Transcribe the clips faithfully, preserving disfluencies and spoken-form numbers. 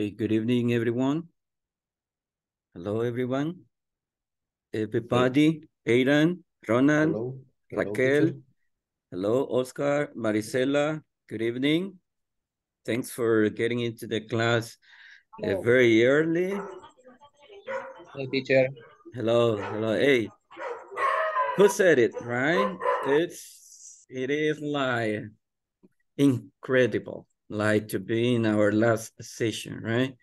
Hey, good evening, everyone. Hello, everyone. Everybody, Aidan, Ronald, hello. Hello, Raquel, teacher. Hello, Oscar, Marisela, good evening. Thanks for getting into the class uh, very early. Hello, teacher. Hello, hello, hey. Who said it, right? It's, it is like incredible, like to be in our last session, right?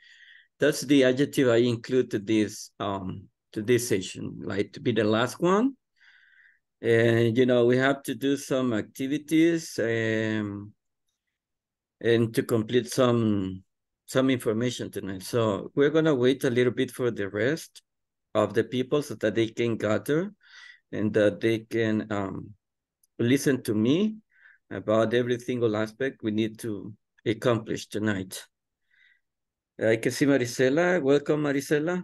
That's the adjective I include to this, um, to this session, like to be the last one. And, you know, we have to do some activities um, and to complete some, some information tonight. So we're going to wait a little bit for the rest of the people so that they can gather and that they can um, listen to me about every single aspect we need to accomplish tonight. I can see Marisela. Welcome, Marisela.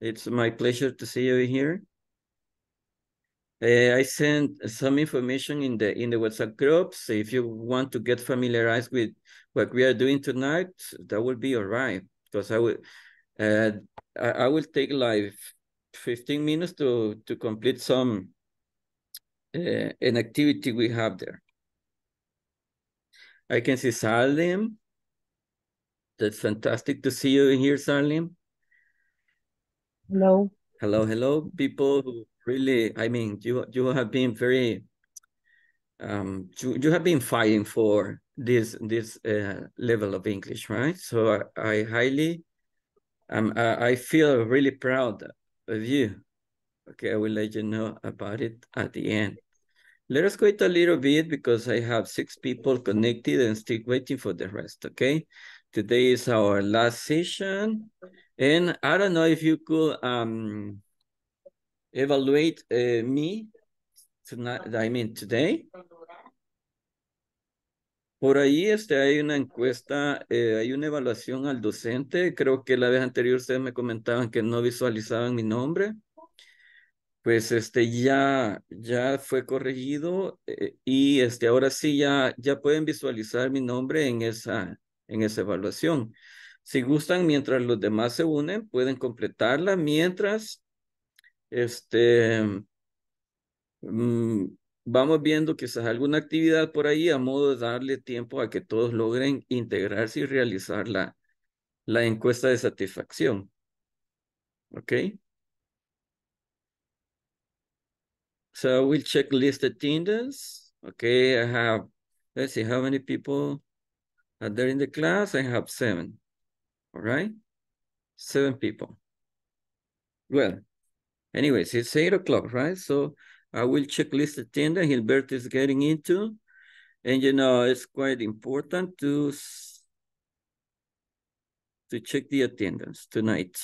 It's my pleasure to see you here. Uh, I sent some information in the in the WhatsApp group. So if you want to get familiarized with what we are doing tonight, that will be all right. Because I will, uh, I, I will take like fifteen minutes to to complete some uh, an activity we have there. I can see Salim. That's fantastic to see you here, Salim. Hello. Hello, hello, people. Who really, I mean, you you have been very, um, you, you have been fighting for this this uh, level of English, right? So I, I highly, um, I, I feel really proud of you. Okay, I will let you know about it at the end. Let us wait a little bit because I have six people connected and still waiting for the rest. Okay, today is our last session, and I don't know if you could um. evaluate uh, me tonight, I mean today. Por ahí este, hay una encuesta, eh, hay una evaluación al docente. Creo que la vez anterior ustedes me comentaban que no visualizaban mi nombre. Pues este ya, ya fue corregido eh, y este, ahora sí ya, ya pueden visualizar mi nombre en esa, en esa evaluación. Si gustan, mientras los demás se unen, pueden completarla mientras Este, um, vamos viendo quizás alguna actividad por ahí a modo de darle tiempo a que todos logren integrarse y realizar la, la encuesta de satisfacción. Ok. So we'll check list attendance. Ok, I have, let's see how many people are there in the class. I have seven. All right. Seven people. Well. Anyways, it's eight o'clock, right? So I will check list attendance. Hilbert is getting into. And, you know, it's quite important to, to check the attendance tonight,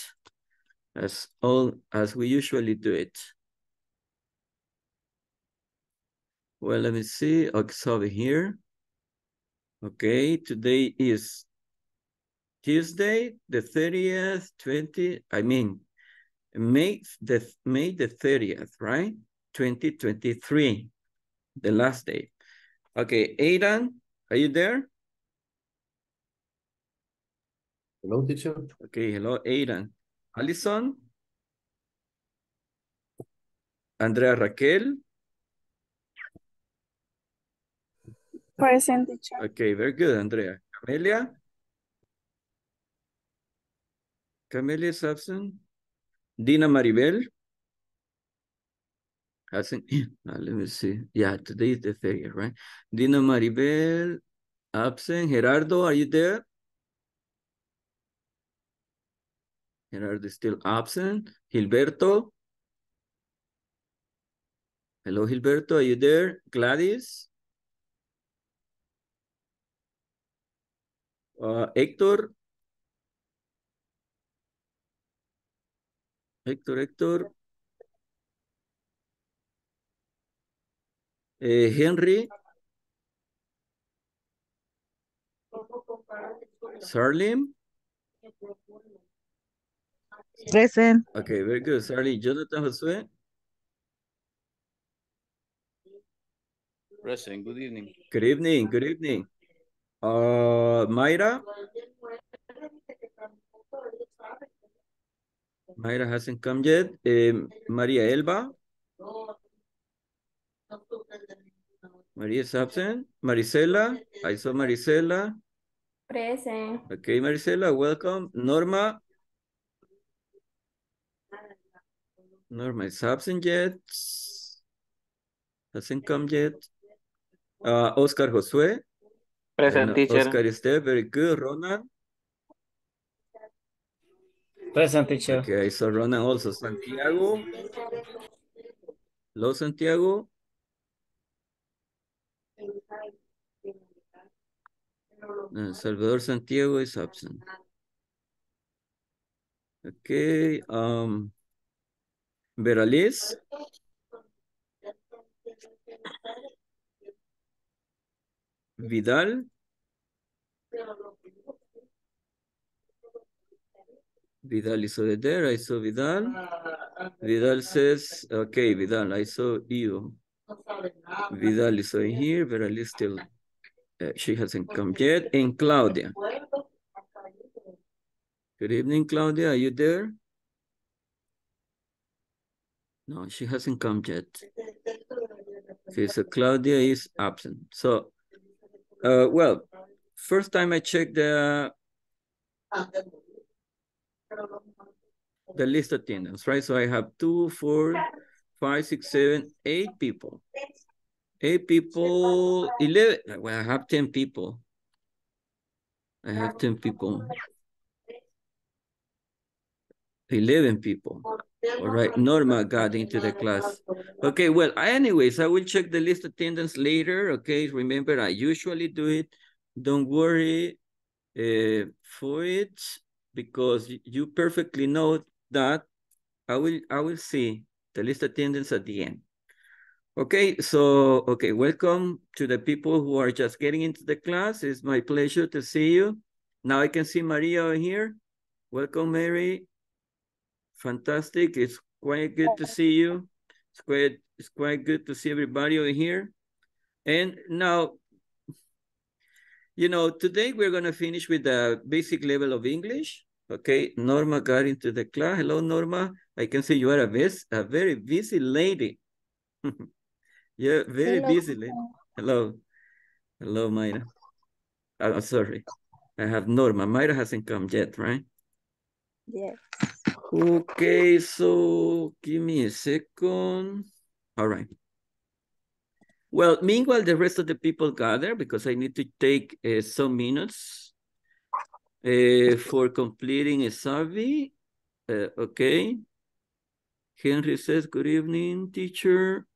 as all as we usually do it. Well, let me see. It's over here. Okay, today is Tuesday, the thirtieth, twenty, I mean, May the, May the thirtieth, right? twenty twenty-three, the last day. Okay, Aidan, are you there? Hello, teacher. Okay, hello, Aidan. Alison? Andrea Raquel? Present, teacher. Okay, very good, Andrea. Camelia? Camelia is absent. Dina Maribel, I think, let me see. Yeah, today is the thirtieth, right? Dina Maribel, absent. Gerardo, are you there? Gerardo is still absent. Gilberto. Hello, Gilberto, are you there? Gladys. Uh, Hector. Hector, Hector. Eh, Henry. Sarlim. Present. Okay, very good. Sarlim. Jonathan Josué. Present. Good evening. Good evening. Good evening. Uh, Mayra. Mayra hasn't come yet. Um, Maria Elba. Maria is absent. Maricela. I saw Maricela. Present. Okay, Maricela, welcome. Norma. Norma is absent yet. Hasn't come yet. Uh, Oscar Josue. Present, and teacher. Oscar is there. Very good. Ronan. Present, teacher. Okay, so Ronan also. Santiago. Hello, Santiago. And Salvador Santiago is absent. Okay. Um, Veraliz. Vidal. Vidal is over there. I saw Vidal. Vidal says, okay, Vidal, I saw you. Vidal is over here. Veraliz still, uh, she hasn't come yet. And Claudia. Good evening, Claudia. Are you there? No, she hasn't come yet. Okay, so Claudia is absent. So, uh, well, first time I checked the the list attendance, right? So I have two, four, five, six, seven, eight people. Eight people, eleven. Well, I have ten people. I have ten people. eleven people. All right, Norma got into the class. Okay, well, anyways, I will check the list attendance later, okay? Remember, I usually do it. Don't worry uh, for it, because you perfectly know that I will, I will see the list attendance at the end. Okay, so, okay, welcome to the people who are just getting into the class. It's my pleasure to see you. Now I can see Maria over here. Welcome, Mary. Fantastic. It's quite good to see you. It's quite, it's quite good to see everybody over here. And now, you know, today we're going to finish with the basic level of English. Okay, Norma got into the class. Hello, Norma. I can see you are a, vis a very busy lady. You're very Hello. busy lady. Hello. Hello, Mayra. I'm sorry. I have Norma. Mayra hasn't come yet, right? Yes. Yeah. Okay, so give me a second. All right. Well, meanwhile, the rest of the people gather because I need to take uh, some minutes uh, for completing a survey. Uh, okay. Henry says, good evening, teacher.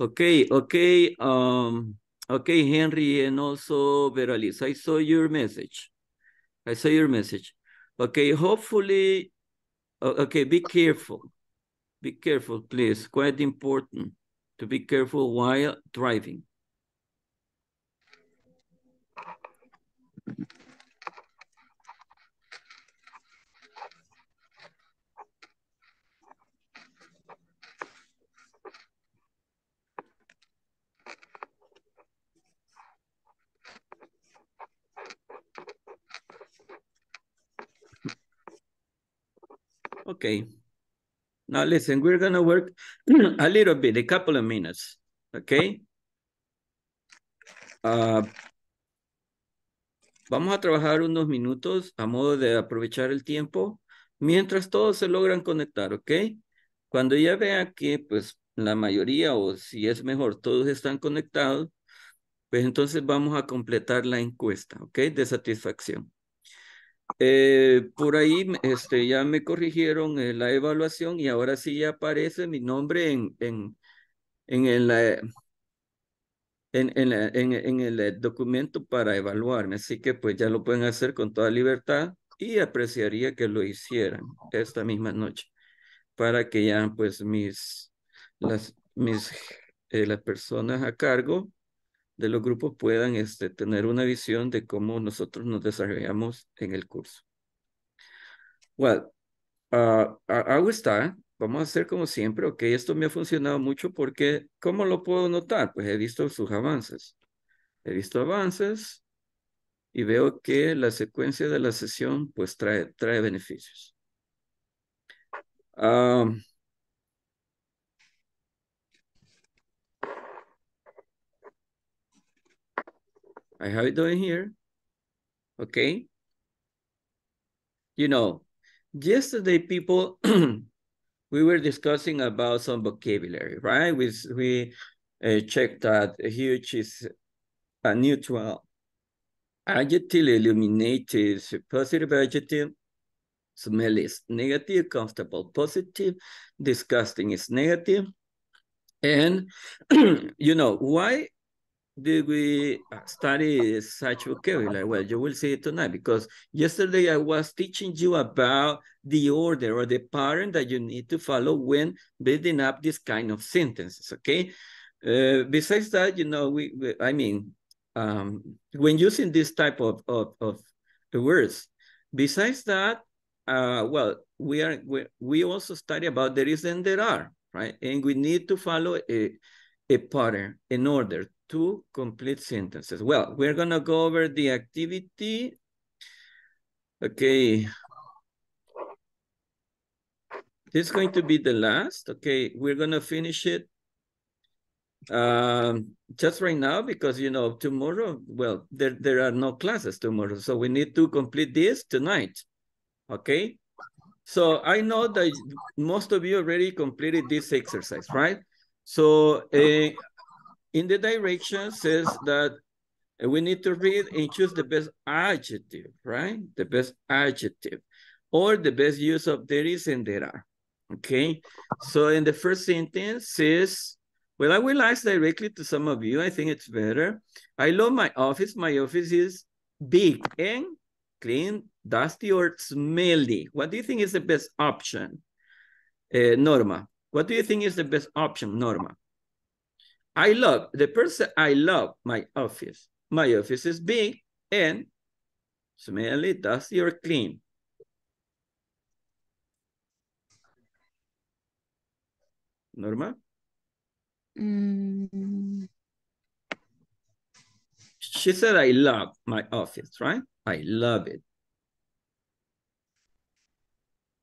Okay, okay. Um, okay, Henry, and also Veraliz, I saw your message. I saw your message. Okay, hopefully, okay, be careful. Be careful, please. Quite important to be careful while driving. Okay, now listen, we're gonna work a little bit, a couple of minutes, okay? Uh, vamos a trabajar unos minutos a modo de aprovechar el tiempo mientras todos se logran conectar, ¿ok? Cuando ya vea que pues la mayoría o si es mejor todos están conectados, pues entonces vamos a completar la encuesta, ¿ok? De satisfacción. Eh, por ahí este, ya me corrigieron eh, la evaluación y ahora sí ya aparece mi nombre en, en, en, el, en, en, la, en, en el documento para evaluarme. Así que pues ya lo pueden hacer con toda libertad y apreciaría que lo hicieran esta misma noche para que ya pues mis, las, mis, eh, las personas a cargo de los grupos puedan este, tener una visión de cómo nosotros nos desarrollamos en el curso. Well, uh, I will start. Vamos a hacer como siempre, ok, esto me ha funcionado mucho porque, ¿cómo lo puedo notar? Pues he visto sus avances. He visto avances y veo que la secuencia de la sesión pues trae, trae beneficios. Um, I have it doing here. Okay. You know, yesterday people, we were discussing about some vocabulary, right? We, we uh, checked that huge is a neutral adjective, illuminated, positive adjective, smell is negative, comfortable, positive, disgusting is negative. And, you know, why did we study such vocabulary? Well, you will see it tonight, because yesterday I was teaching you about the order or the pattern that you need to follow when building up this kind of sentences, okay? Uh, besides that, you know, we, we I mean, um, when using this type of, of, of words, besides that, Uh, well, we are we, we also study about there is and there are, right? And we need to follow a, a pattern in order to complete sentences. Well, we're going to go over the activity. Okay. This is going to be the last. Okay, we're going to finish it um, just right now because, you know, tomorrow, well, there, there are no classes tomorrow. So we need to complete this tonight. Okay, so I know that most of you already completed this exercise, right? So uh, in the direction says that we need to read and choose the best adjective, right? The best adjective or the best use of there is and there are, okay? So in the first sentence says, well, I will ask directly to some of you. I think it's better. I love my office. My office is big and clean, dusty, or smelly. What do you think is the best option, uh, Norma? What do you think is the best option, Norma? I love, the person I love, my office. My office is big and smelly, dusty, or clean. Norma? Mm. She said, I love my office, right? I love it.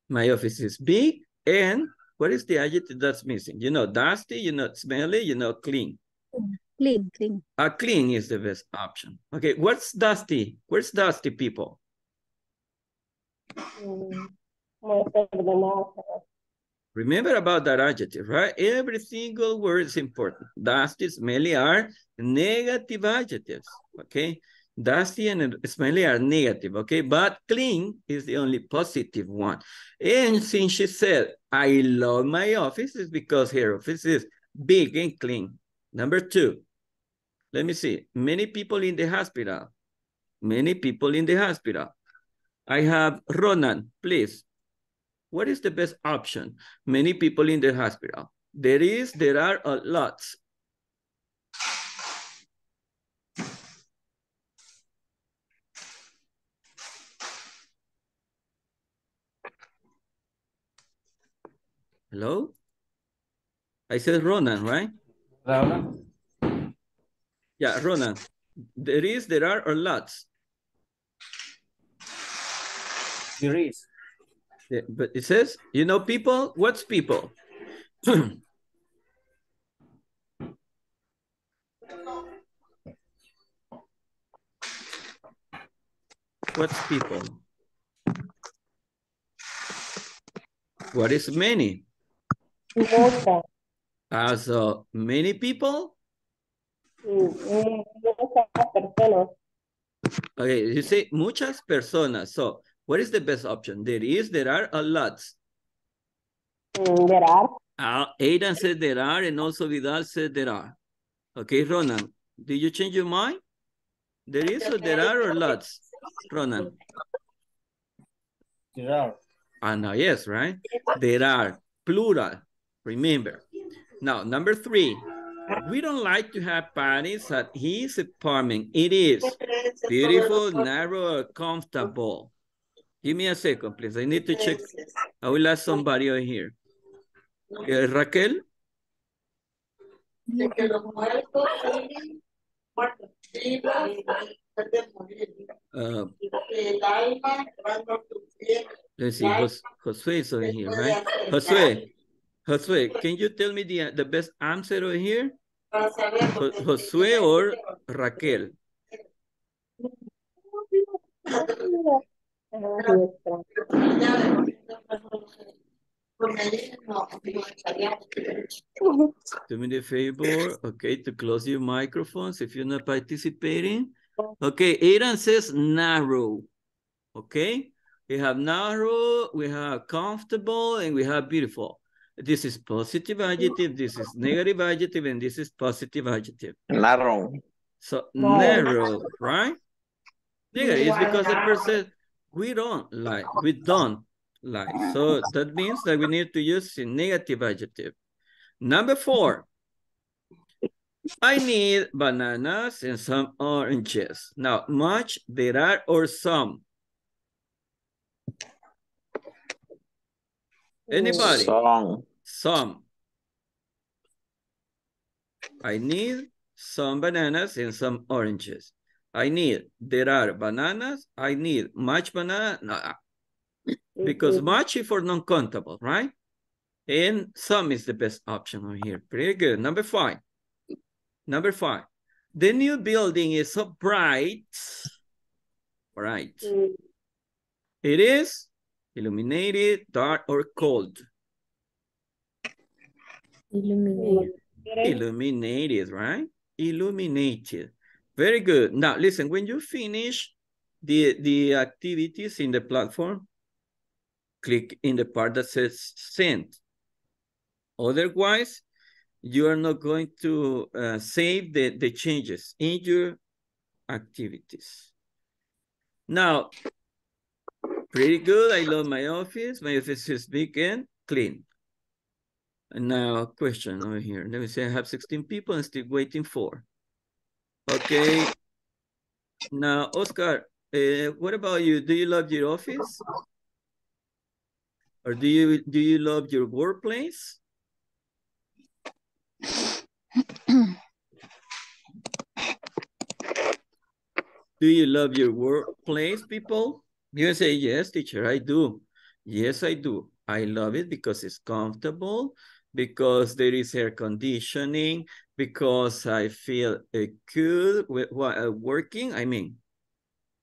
My office is big, and what is the adjective that's missing? You know, dusty, you know, smelly, you know, clean. Clean, clean. Uh, clean is the best option. Okay, what's dusty? Where's dusty, people? Remember about that adjective, right? Every single word is important. Dusty, smelly are negative adjectives, okay? Dusty and smelly are negative, okay? But clean is the only positive one. And since she said, I love my office, it's because her office is big and clean. Number two, let me see. Many people in the hospital. Many people in the hospital. I have Ronan, please. What is the best option? Many people in the hospital. There is, there are a lot. Hello? I said Ronan, right? Ronan. Yeah, Ronan. There is, there are, or lots? There is. Yeah, but it says, you know, people, what's people? What's people? What is many? Uh, so many people? Okay, you say muchas personas. So what is the best option? There is, there are, a lot. There are. Uh, Aidan said there are, and also Vidal said there are. Okay, Ronan, did you change your mind? There is, or there are, or lots? Ronan. There are. Ah, no, yes, right? There are, plural. Remember. Now, number three, we don't like to have parties at his apartment. It is beautiful, narrow, comfortable. Give me a second, please. I need to check. I will ask somebody over here. Uh, Raquel? Uh, let's see, Josue is over here, right? Josue, Josue, can you tell me the, the best answer over here? Josue or Raquel? Do me the favor, okay, to close your microphones if you're not participating. Okay, Aidan says narrow. Okay, we have narrow, we have comfortable, and we have beautiful. This is positive adjective, this is negative adjective, and this is positive adjective. Narrow. So no. Narrow, right? Negative is because the person we don't like, we don't like. So that means that we need to use a negative adjective. Number four. I need bananas and some oranges. Now, much, there are, or some? Anybody? Some. Some. I need some bananas and some oranges. I need, there are bananas. I need much banana. No. Because much is for non-countable, right? And some is the best option over here. Pretty good. Number five. Number five, the new building is so bright, bright. Mm. It is illuminated, dark, or cold. Illuminated. Illuminated, right? Illuminated. Very good. Now, listen, when you finish the, the activities in the platform, click in the part that says send. Otherwise, you are not going to uh, save the, the changes in your activities. Now, pretty good. I love my office. My office is big and clean. And now, question over here. Let me say I have sixteen people and still waiting for. Okay. Now, Oscar, uh, what about you? Do you love your office? Or do you, do you love your workplace? Do you love your workplace, people? You say, yes, teacher, I do. Yes, I do. I love it because it's comfortable, because there is air conditioning, because I feel uh, good with, while working. I mean,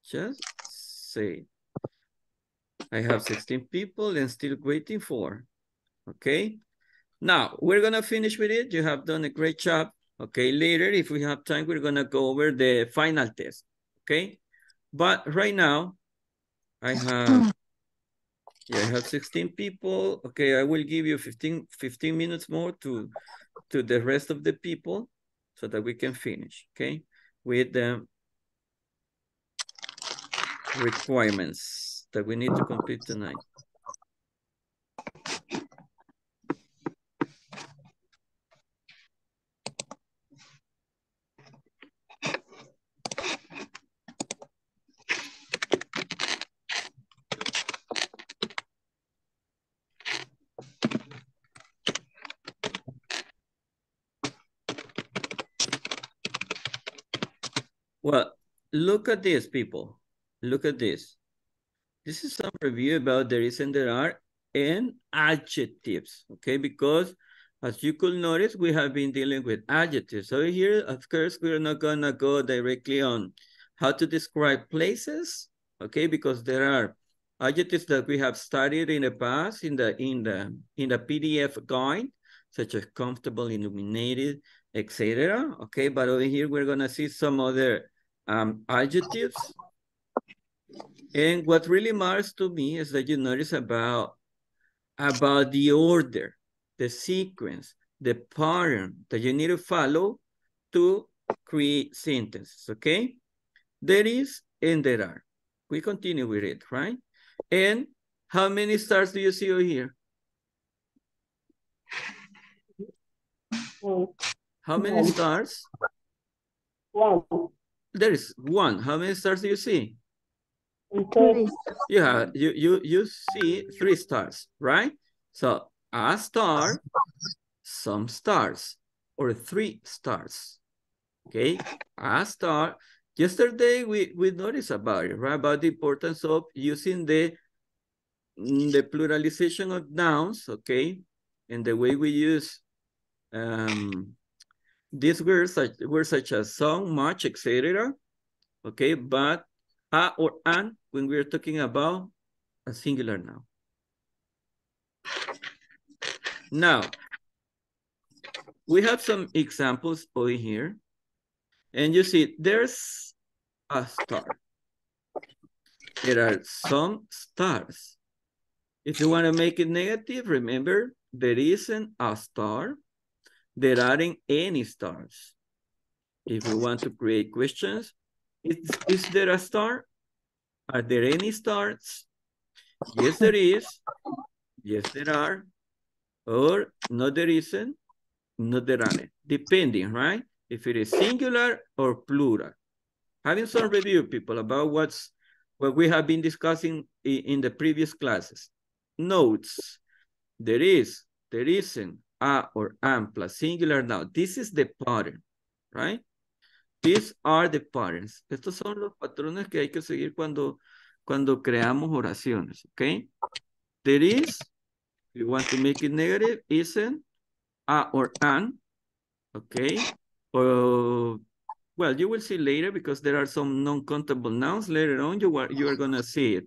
just say, I have sixteen people and still waiting for, okay? Now, we're going to finish with it. You have done a great job. Okay, later, if we have time, we're going to go over the final test. Okay, but right now, I have, yeah, I have sixteen people. Okay, I will give you fifteen, fifteen minutes more to, to the rest of the people so that we can finish, okay, with the requirements that we need to complete tonight. Well, look at this, people. Look at this. This is some review about there is and there are and adjectives, okay? Because as you could notice, we have been dealing with adjectives. So here, of course, we're not gonna go directly on how to describe places, okay? Because there are adjectives that we have studied in the past in the in the in the P D F guide, such as comfortable, illuminated, et cetera. Okay, but over here we're gonna see some other um, adjectives. And what really matters to me is that you notice about about the order, the sequence, the pattern that you need to follow to create sentences. Okay, there is and there are. We continue with it, right? And how many stars do you see over here? Oh. How many stars? One. There is one. How many stars do you see? Three. Yeah, you, you, you see three stars, right? So a star, some stars, or three stars. Okay, ASTAR. Yesterday we, we noticed about it, right? About the importance of using the, the pluralization of nouns, okay? And the way we use um, these words such, words such as some, much, et cetera. Okay, but a or an when we're talking about a singular noun. Now, we have some examples over here. And you see, there's a star. There are some stars. If you want to make it negative, remember, there isn't a star. There aren't any stars. If you want to create questions, is, is there a star? Are there any stars? Yes, there is. Yes, there are. Or no, there isn't. No, there aren't. Depending, right? If it is singular or plural. Having some review, people, about what's what we have been discussing in, in the previous classes. Notes, there is, there isn't, a or an plus singular noun. This is the pattern, right? These are the patterns. Estos son los patrones que hay que seguir cuando, cuando creamos oraciones, okay? There is, if you want to make it negative, isn't, a or an, okay? Uh, well, you will see later because there are some non-countable nouns. Later on, you are, you are going to see it.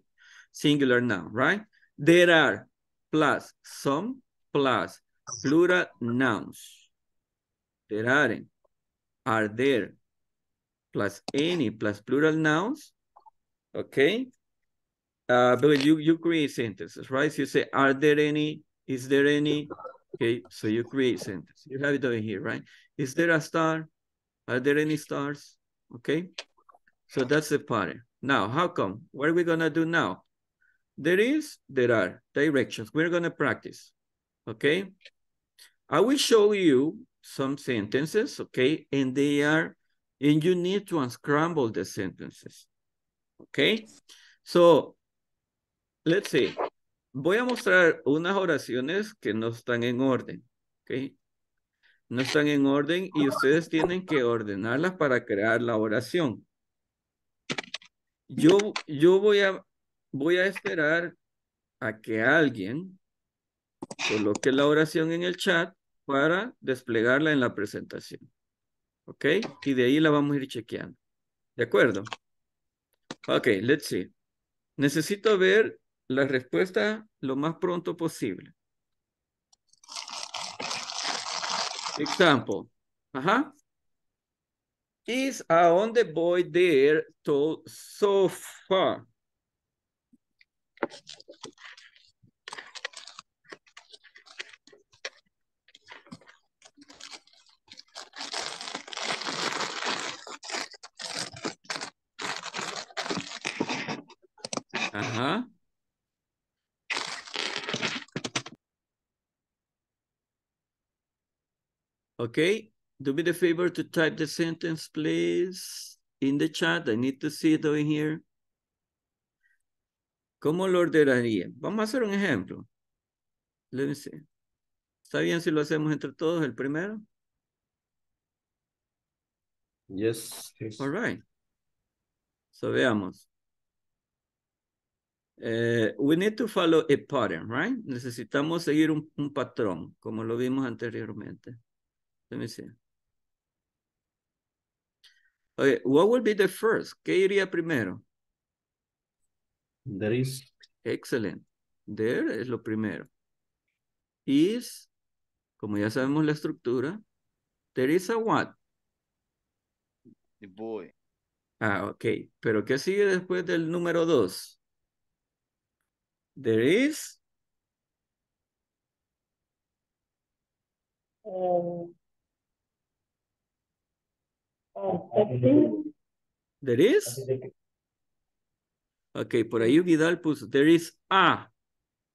Singular noun, right? There are plus some plus plural nouns. There aren't. Are there plus any plus plural nouns? Okay. Uh, but you, you create sentences, right? So you say, are there any? Is there any? Okay, so you create sentence. You have it over here, right? Is there a star? Are there any stars? Okay, so that's the pattern. Now, how come? What are we gonna do now? There is, there are directions. We're gonna practice, okay? I will show you some sentences, okay? And they are, and you need to unscramble the sentences, okay? So, let's see. Voy a mostrar unas oraciones que no están en orden, ¿ok? No están en orden y ustedes tienen que ordenarlas para crear la oración. Yo, yo voy a, voy a esperar a que alguien coloque la oración en el chat para desplegarla en la presentación, ¿ok? Y de ahí la vamos a ir chequeando, ¿de acuerdo? Ok, let's see. Necesito ver la respuesta lo más pronto posible. Example. Uh-huh. Is on the boy there to so far? Ajá. Uh-huh. Okay, do me the favor to type the sentence, please, in the chat. I need to see it over here. ¿Cómo lo ordenaría? Vamos a hacer un ejemplo. Let me see. ¿Está bien si lo hacemos entre todos el primero? Yes. All right. So, veamos. Uh, we need to follow a pattern, right? Necesitamos seguir un, un patrón, como lo vimos anteriormente. Let me see. Okay, what will be the first? ¿Qué iría primero? There is. Excellent. There es lo primero. Is, como ya sabemos la estructura, there is a what? The boy. Ah, ok. Pero ¿qué sigue después del número dos? There is. Um. There is. Ok, por ahí Vidal puso. There is a.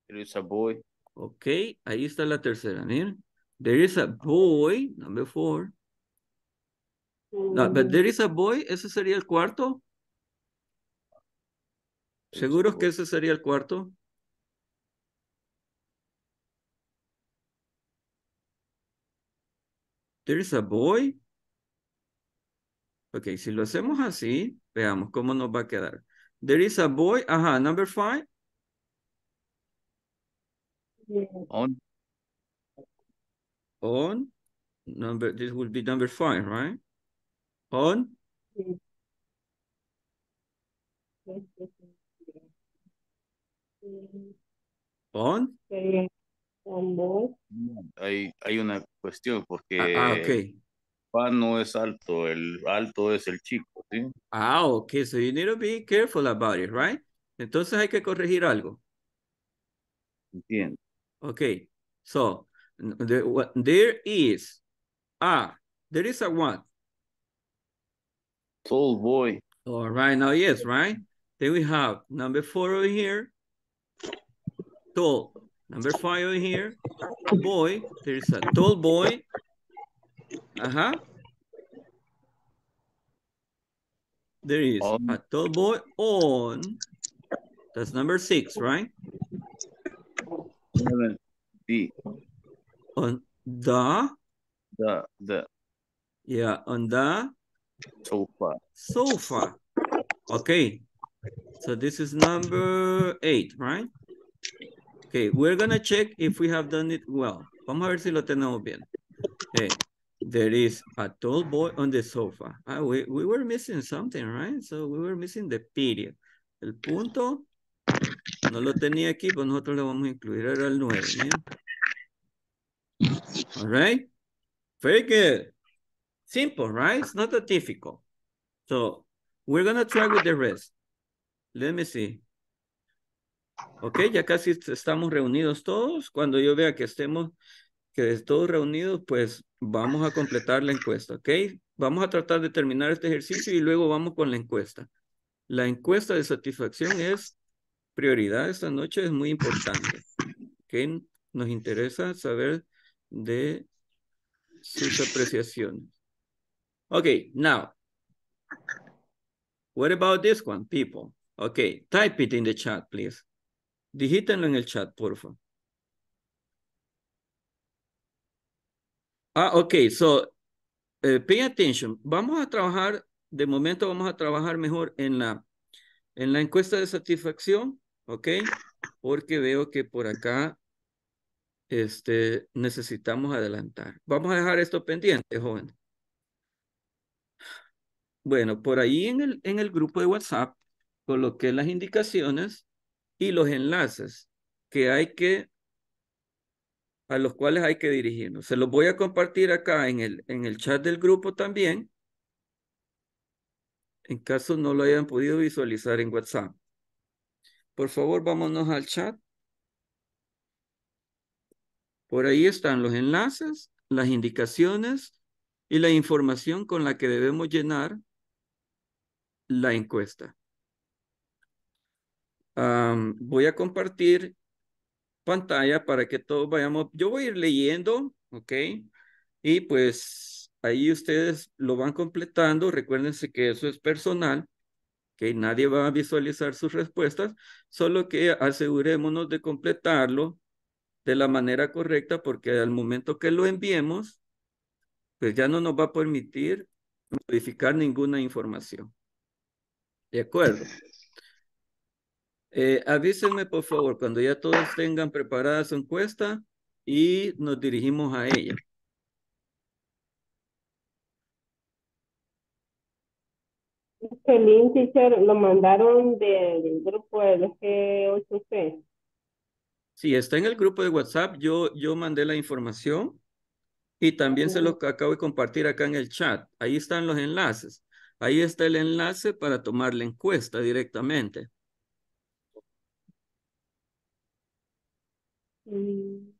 There is a boy. Ok, ahí está la tercera. Miren. There is a boy, number four. No, but there is a boy, ese sería el cuarto. ¿Seguros que ese sería el cuarto? There is a boy. Ok, si lo hacemos así, veamos cómo nos va a quedar. There is a boy, ajá, number five. On. On. Number, this would be number five, right? On. On. Hay, hay una cuestión porque... Ah, ah, ok. No es alto, el alto es el chico, ¿sí? Ah, ok, so you need to be careful about it, right? Entonces hay que corregir algo. Entiendo. Ok, so, the, what, there is, ah, there is a what? Tall boy. All right, now yes, right? Then we have number four over here, tall. Number five over here, boy. There is a tall boy. Uh-huh. There is on. A tall boy on. That's number six, right? Seven. B. On the. The. The. Yeah, on the. Sofa. Sofa. Okay. So this is number eight, right? Okay, we're gonna check if we have done it well. Vamos a ver si lo tenemos bien. Okay. There is a tall boy on the sofa. Ah, we, we were missing something, right? So we were missing the period. El punto, no lo tenía aquí, pero nosotros lo vamos a incluir. Era el nueve, yeah? All right? Very good. Simple, right? It's not that difficult. So we're going to try with the rest. Let me see. Okay, ya casi estamos reunidos todos. Cuando yo vea que estemos... que todos reunidos, pues vamos a completar la encuesta, ¿ok? Vamos a tratar de terminar este ejercicio y luego vamos con la encuesta. La encuesta de satisfacción es prioridad esta noche, es muy importante. ¿Ok? Nos interesa saber de sus apreciaciones. Ok, now. What about this one, people? Ok, type it in the chat, please. Digítenlo en el chat, por favor. Ah, ok, so, eh, pay attention. Vamos a trabajar, de momento vamos a trabajar mejor en la, en la encuesta de satisfacción, ok, porque veo que por acá este, necesitamos adelantar. Vamos a dejar esto pendiente, jóvenes. Bueno, por ahí en el, en el grupo de WhatsApp coloqué las indicaciones y los enlaces que hay que a los cuales hay que dirigirnos. Se los voy a compartir acá en el, en el chat del grupo también, en caso no lo hayan podido visualizar en WhatsApp. Por favor, vámonos al chat. Por ahí están los enlaces, las indicaciones y la información con la que debemos llenar la encuesta. Um, voy a compartir pantalla para que todos vayamos, yo voy a ir leyendo, ok, y pues ahí ustedes lo van completando, recuérdense que eso es personal, que nadie va a visualizar sus respuestas, solo que asegurémonos de completarlo de la manera correcta, porque al momento que lo enviemos, pues ya no nos va a permitir modificar ninguna información, ¿de acuerdo? Eh, avísenme por favor cuando ya todos tengan preparada su encuesta y nos dirigimos a ella. El link, teacher, lo mandaron del grupo del G ocho C. Sí, está en el grupo de WhatsApp. Yo, yo mandé la información y también sí. Se lo acabo de compartir acá en el chat. Ahí están los enlaces. Ahí está el enlace para tomar la encuesta directamente. En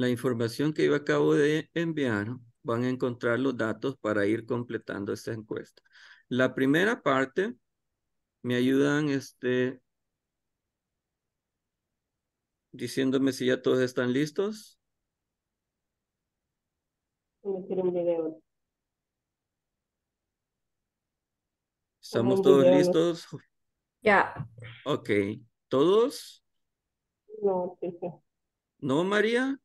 la información que yo acabo de enviar van a encontrar los datos para ir completando esta encuesta. La primera parte me ayudan este diciéndome si ya todos están listos. ¿Estamos todos listos? Ya. Yeah. Ok. ¿Todos? No, Tito. ¿No, María?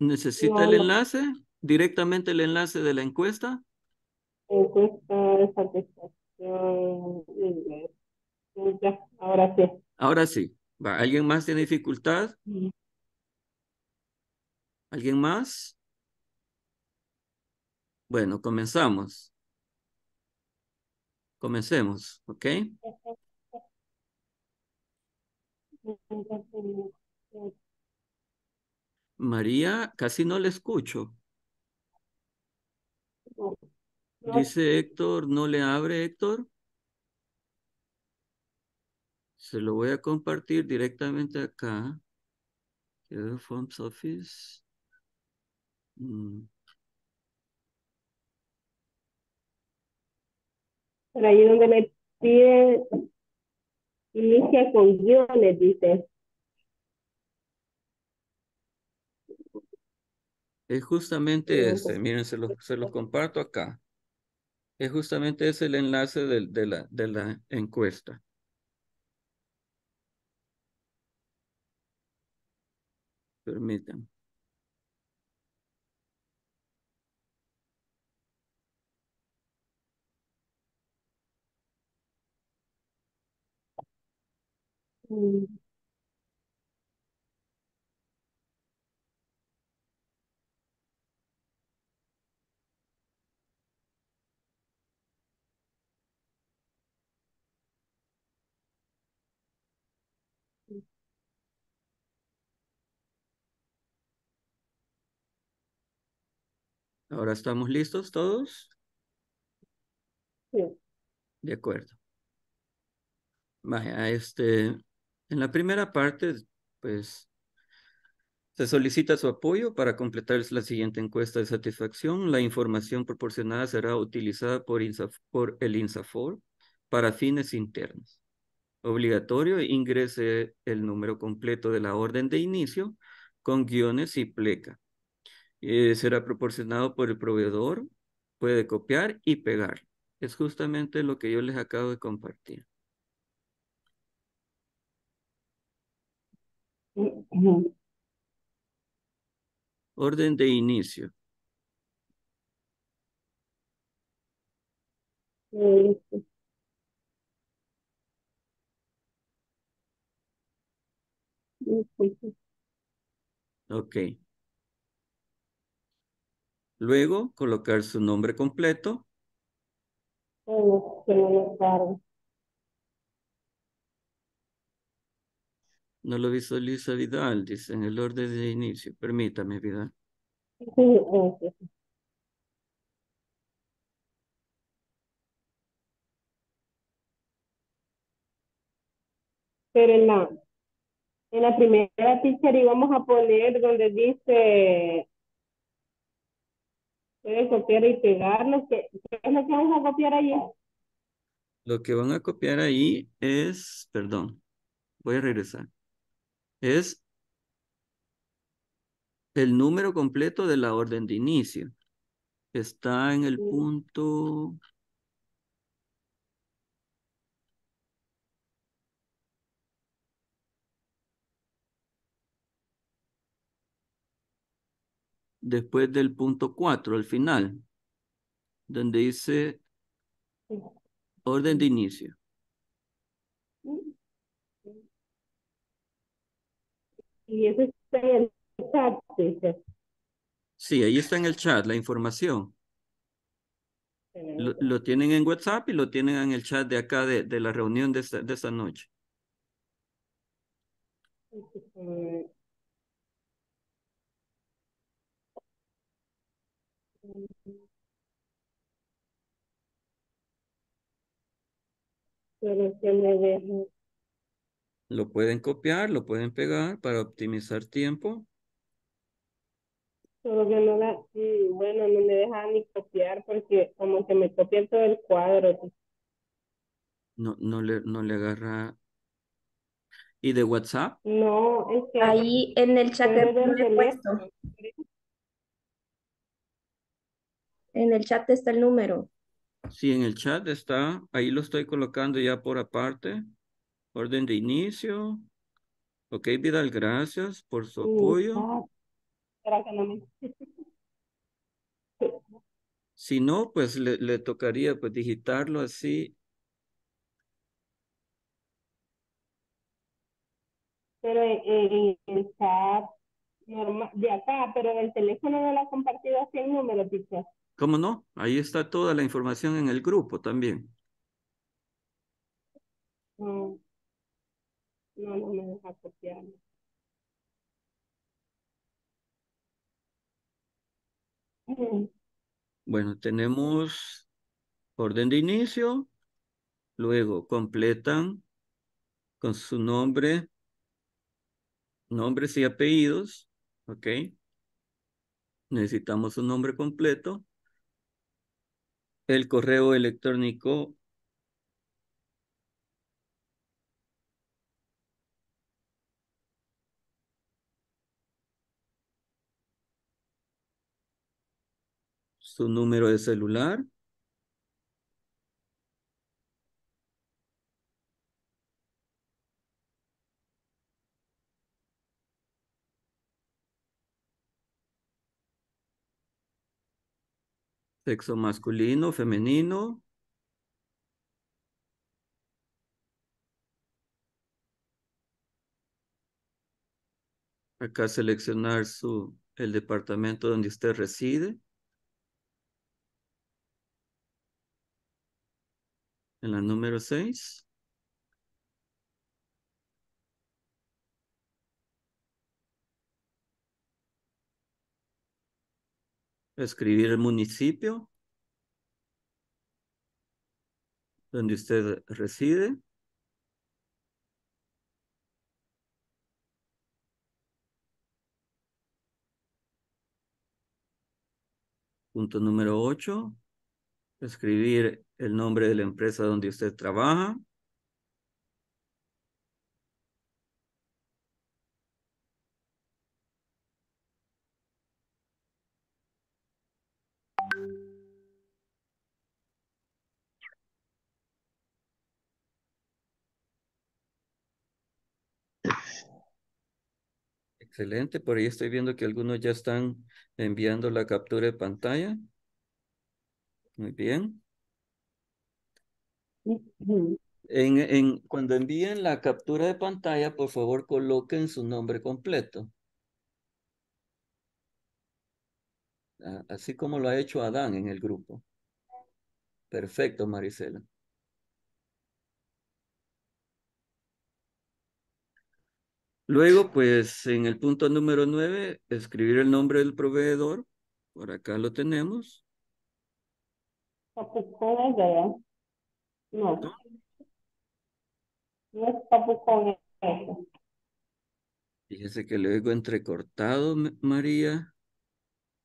¿Necesita no, el enlace? ¿Directamente el enlace de la encuesta? Encuesta de satisfacción. Ya, ahora sí. Ahora sí. Va. ¿Alguien más tiene dificultad? Sí. ¿Alguien más? Bueno, comenzamos. Comencemos, ¿ok? María, casi no le escucho. Dice Héctor, no le abre, Héctor. Se lo voy a compartir directamente acá. Forms Office. Mm. Pero ahí donde me pide, inicia con guiones, dice. Es justamente ese, miren, se los se lo comparto acá. Es justamente ese el enlace de, de, la, de la encuesta. Permítanme. Ahora estamos listos todos. Sí. De acuerdo. Vaya, este... En la primera parte, pues, se solicita su apoyo para completar la siguiente encuesta de satisfacción. La información proporcionada será utilizada por, INSAF por el INSAFORP para fines internos. Obligatorio, ingrese el número completo de la orden de inicio con guiones y pleca. Eh, será proporcionado por el proveedor, puede copiar y pegar. Es justamente lo que yo les acabo de compartir. Orden de inicio. Ok. Luego, colocar su nombre completo. No lo visualiza Vidal, dice, en el orden de inicio. Permítame, Vidal. Sí, sí. Pero en la, en la primera teacher íbamos a poner donde dice, puede copiar y pegar, lo que, ¿qué es lo que vamos a copiar allí? Lo que van a copiar ahí es, perdón, voy a regresar. Es el número completo de la orden de inicio. Está en el punto... Después del punto cuatro, al final. Donde dice orden de inicio. Y eso está en el chat, dice. Sí, ahí está en el chat la información. Lo, lo tienen en WhatsApp y lo tienen en el chat de acá de, de la reunión de esta, de esta noche. Pero que me deje. Lo pueden copiar, lo pueden pegar para optimizar tiempo. Solo que no da, bueno, no me deja ni copiar porque como que me copia todo el cuadro. No, no le, no le agarra. ¿Y de WhatsApp? No, es que... Ahí en el chat de el puesto. En el chat está el número. Sí, en el chat está. Ahí lo estoy colocando ya por aparte. Orden de inicio. Ok, Vidal, gracias por su sí, apoyo. Espera que no me... Si no, pues le, le tocaría pues digitarlo así. Pero en el chat de acá, pero en el teléfono no la ha compartido así el número, dice. ¿Cómo no? Ahí está toda la información en el grupo también. No, no, no me deja copiar. Bueno, tenemos orden de inicio. Luego completan con su nombre, nombres y apellidos. Ok. Necesitamos un nombre completo. El correo electrónico. Su número de celular. Sexo masculino, femenino. Acá seleccionar su, el departamento donde usted reside. En la número seis. Escribir el municipio donde usted reside. Punto número ocho. Escribir el nombre de la empresa donde usted trabaja. Excelente, por ahí estoy viendo que algunos ya están enviando la captura de pantalla. Muy bien. En, en, cuando envíen la captura de pantalla, por favor, coloquen su nombre completo. Así como lo ha hecho Adán en el grupo. Perfecto, Marisela. Luego, pues, en el punto número nueve, escribir el nombre del proveedor. Por acá lo tenemos. Papucón, ¿verdad? No. No es Papucón. Fíjese que luego entrecortado, María.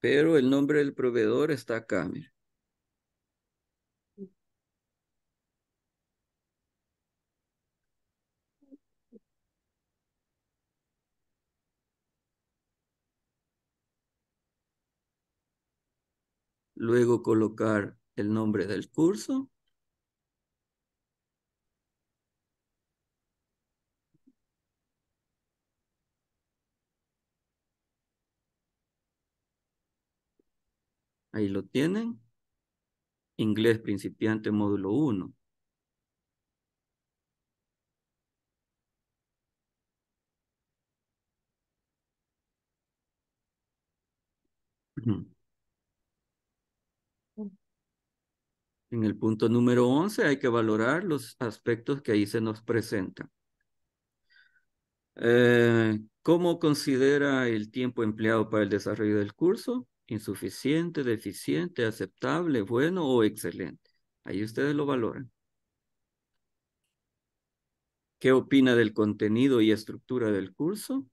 Pero el nombre del proveedor está acá, mire. Luego colocar el nombre del curso. Ahí lo tienen. Inglés principiante módulo uno. En el punto número once hay que valorar los aspectos que ahí se nos presentan. Eh, ¿Cómo considera el tiempo empleado para el desarrollo del curso? Insuficiente, deficiente, aceptable, bueno o excelente. Ahí ustedes lo valoran. ¿Qué opina del contenido y estructura del curso?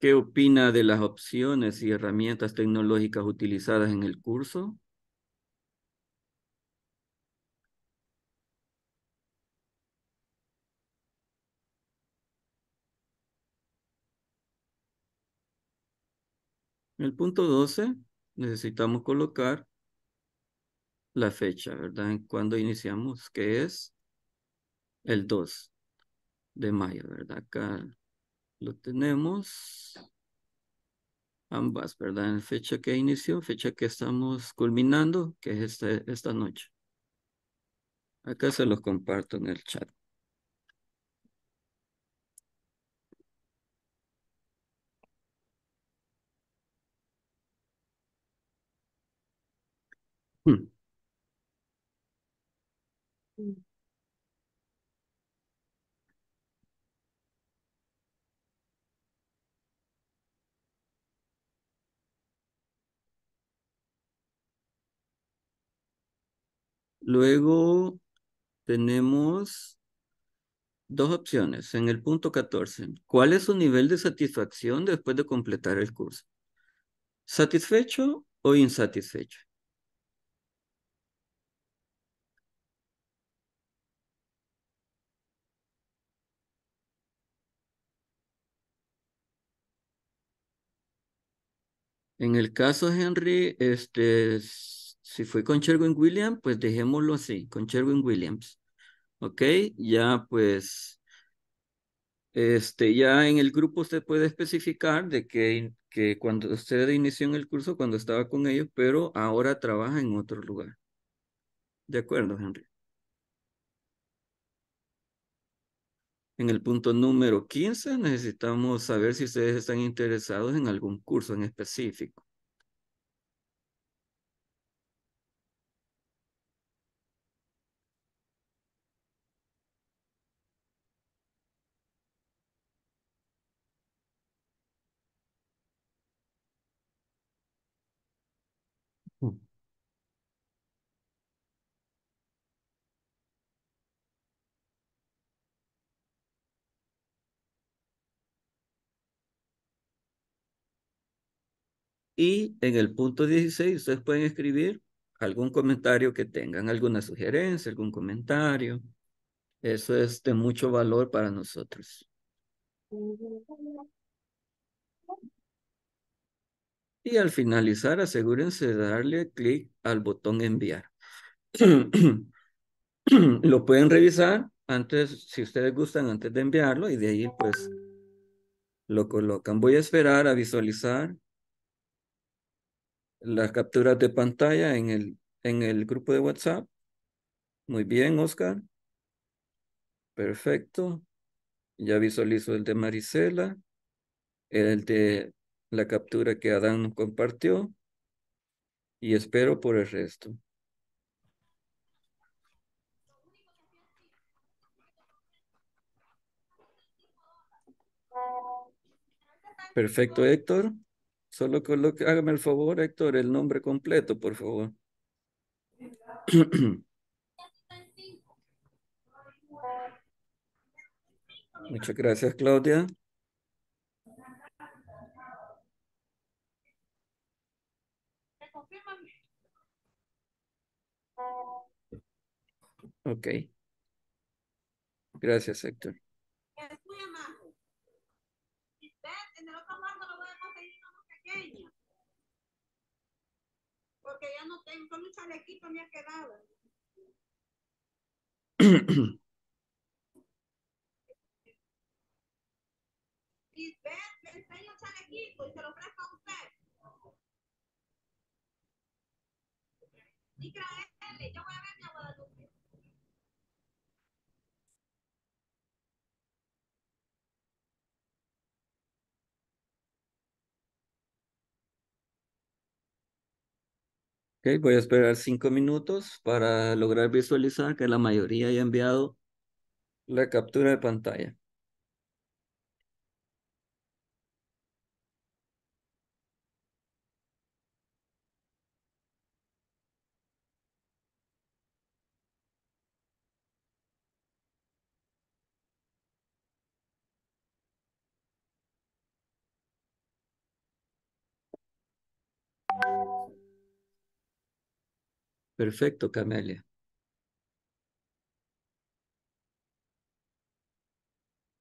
¿Qué opina de las opciones y herramientas tecnológicas utilizadas en el curso? En el punto doce necesitamos colocar la fecha, ¿verdad? Cuando iniciamos, que es el dos de mayo, ¿verdad? Acá lo tenemos ambas, ¿verdad? La fecha que inició, fecha que estamos culminando, que es este, esta noche. Acá se los comparto en el chat. Hmm. Luego tenemos dos opciones en el punto catorce. ¿Cuál es su nivel de satisfacción después de completar el curso? ¿Satisfecho o insatisfecho? En el caso de Henry, este, si fue con Sherwin-Williams, pues dejémoslo así, con Sherwin-Williams. Ok, ya pues, este, ya en el grupo usted puede especificar de que, que cuando usted inició en el curso, cuando estaba con ellos, pero ahora trabaja en otro lugar. De acuerdo, Henry. En el punto número quince necesitamos saber si ustedes están interesados en algún curso en específico. Hmm. Y en el punto dieciséis, ustedes pueden escribir algún comentario que tengan, alguna sugerencia, algún comentario. Eso es de mucho valor para nosotros. Y al finalizar, asegúrense de darle clic al botón enviar. Lo pueden revisar antes, si ustedes gustan, antes de enviarlo, y de ahí pues lo colocan. Voy a esperar a visualizar las capturas de pantalla en el, en el grupo de WhatsApp. Muy bien, Oscar. Perfecto. Ya visualizo el de Marisela, el de la captura que Adán nos compartió, y espero por el resto. Perfecto, Héctor. Solo coloque, hágame el favor, Héctor, el nombre completo, por favor. Muchas gracias, Claudia. Ok. Gracias, Héctor. Porque ya no tengo, con un chalequito me ha quedado. Y ve, le enseño un chalequito y se lo ofrezco a usted. Y créanle, yo voy a ver mi Guadalupe. Okay, voy a esperar cinco minutos para lograr visualizar que la mayoría haya enviado la captura de pantalla. Perfecto, Camelia.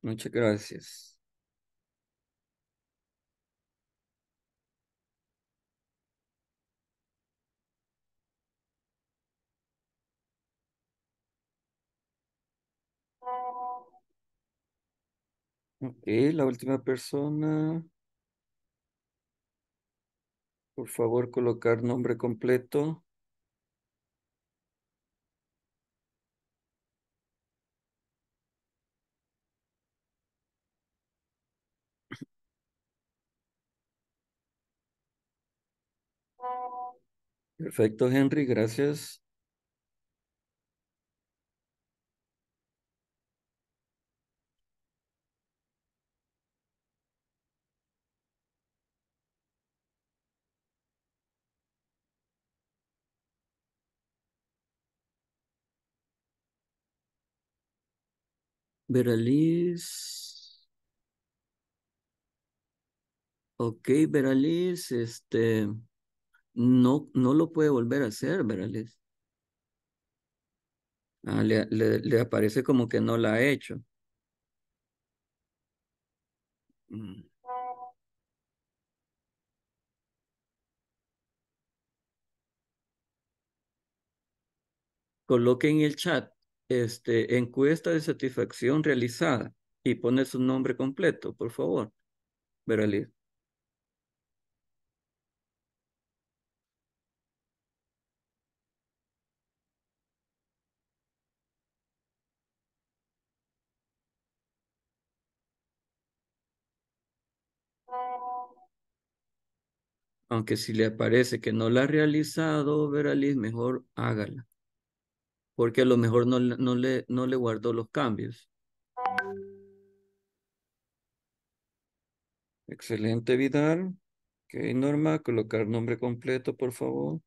Muchas gracias. Ok, la última persona. Por favor, colocar nombre completo. Perfecto, Henry, gracias. Veraliz. Ok, Veraliz, este, no, no lo puede volver a hacer, Veraliz. Ah, le, le, le aparece como que no la ha hecho. Mm. Coloque en el chat. Este, encuesta de satisfacción realizada y pone su nombre completo, por favor. Veraliz. Aunque si le aparece que no la ha realizado, Veraliz, mejor hágala. Porque a lo mejor no, no, le, no le guardó los cambios. Excelente, Vidal. Ok, Norma, colocar nombre completo, por favor.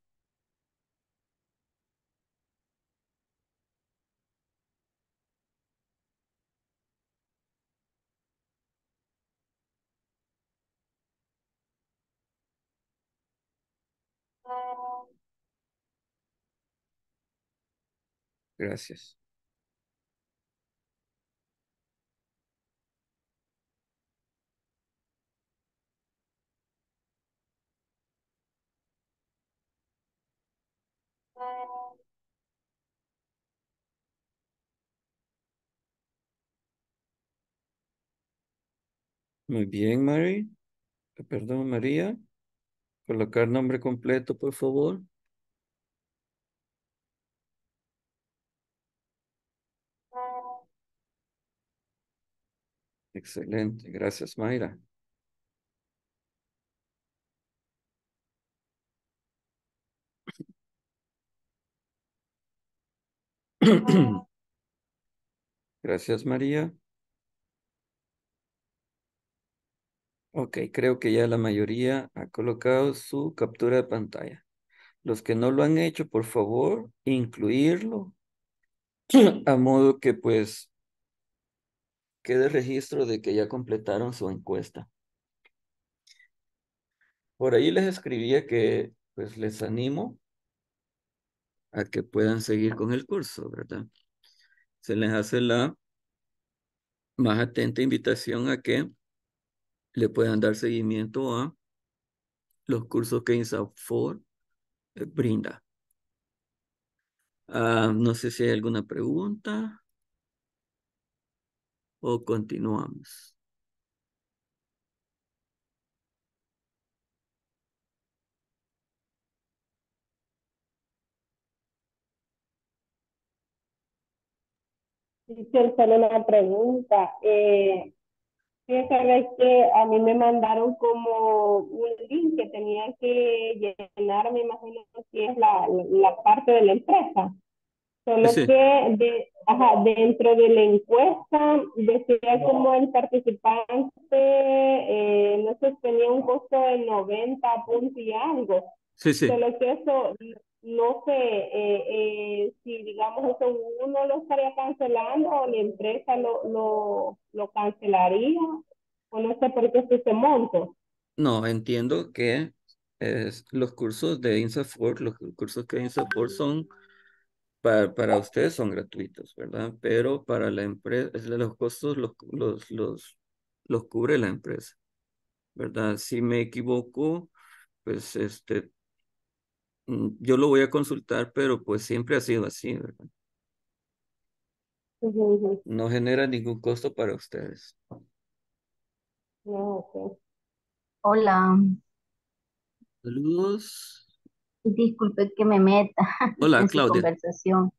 Gracias. Muy bien, Mary. Perdón, María. Colocar nombre completo, por favor. Excelente, gracias, Mayra. Gracias, María. Ok, creo que ya la mayoría ha colocado su captura de pantalla. Los que no lo han hecho, por favor, incluirlo a modo que pues quede registro de que ya completaron su encuesta. Por ahí les escribía que pues les animo a que puedan seguir con el curso, ¿verdad? Se les hace la más atenta invitación a que le puedan dar seguimiento a los cursos que INSAFORP brinda. Ah, no sé si hay alguna pregunta. O continuamos. Sí, solo una pregunta. Eh, ¿Sabes que a mí me mandaron como un link que tenía que llenar? Me imagino que es la, la parte de la empresa. Solo sí. que de, ajá, dentro de la encuesta decía como el participante, eh, no sé, tenía un costo de noventa puntos y algo. Sí, sí. Solo que eso, no sé, eh, eh, si digamos eso uno lo estaría cancelando o la empresa lo, lo, lo cancelaría, o no sé por qué es ese monto. No, entiendo que es, los cursos de INSAFORP, los cursos que INSAFORP son, para, para ustedes son gratuitos, ¿verdad? Pero para la empresa, los costos los, los, los, los cubre la empresa, ¿verdad? Si me equivoco, pues este, yo lo voy a consultar, pero pues siempre ha sido así, ¿verdad? No genera ningún costo para ustedes. Hola. Saludos. Disculpe que me meta. Hola, en Claudia. Su conversación.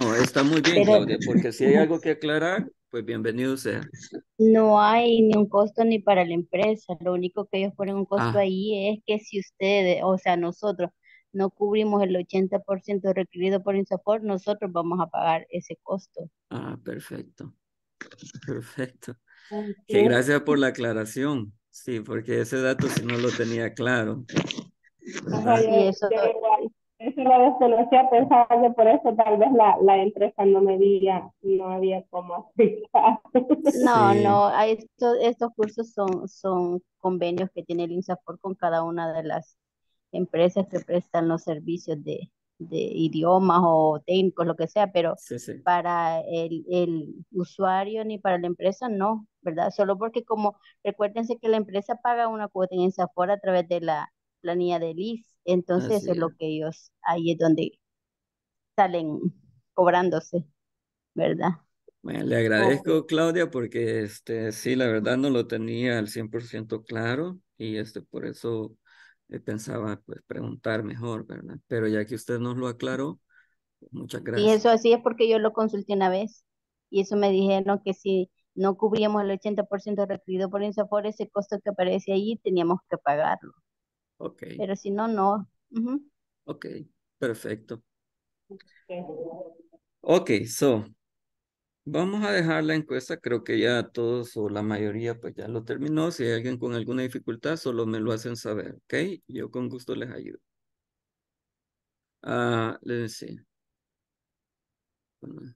No, está muy bien, pero... Claudia, porque si hay algo que aclarar, pues bienvenido sea. No hay ni un costo ni para la empresa. Lo único que ellos ponen un costo ah. ahí es que si ustedes, o sea, nosotros no cubrimos el ochenta por ciento requerido por INSAFORP, nosotros vamos a pagar ese costo. Ah, perfecto. Perfecto. Sí, gracias por la aclaración. Sí, porque ese dato si no lo tenía claro. Ajá, sí, eso eso la vez que lo hacía pensaba que por eso tal vez la, la empresa no me diga, no había cómo aplicar. No, sí. no, esto, estos cursos son, son convenios que tiene el INSAFORP con cada una de las empresas que prestan los servicios de, de idiomas o técnicos, lo que sea, pero sí, sí. para el, el usuario ni para la empresa no, ¿verdad? Solo porque como, recuérdense que la empresa paga una cuota en INSAFORP a través de la planilla de L I S, entonces Así eso es lo que ellos, ahí es donde salen cobrándose, ¿verdad? Bueno, le agradezco, oh. Claudia, porque este sí, la verdad no lo tenía al cien por ciento claro y este por eso pensaba pues preguntar mejor, ¿verdad? Pero ya que usted nos lo aclaró, pues muchas gracias. Y eso así es porque yo lo consulté una vez y eso me dijeron que si no cubríamos el ochenta por ciento requerido por INSAFORP, ese costo que aparece ahí teníamos que pagarlo. Ok. Pero si no, no. Uh-huh. Ok, perfecto. Ok, so vamos a dejar la encuesta, creo que ya todos o la mayoría pues ya lo terminó. Si hay alguien con alguna dificultad, solo me lo hacen saber, ¿ok? Yo con gusto les ayudo. Ah, uh, let's see. Bueno.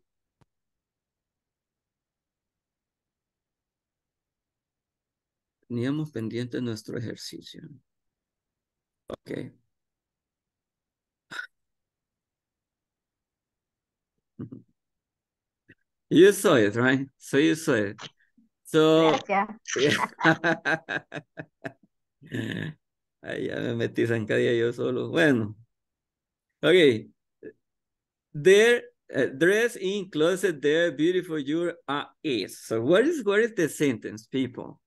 Teníamos pendiente nuestro ejercicio. Ok. You saw it, right? So you saw it. So, yeah. Ay, ya me metí zancadilla yo solo. Bueno. Okay. There, uh, dress in closet there, beautiful your uh, is. So what is, what is the sentence, people?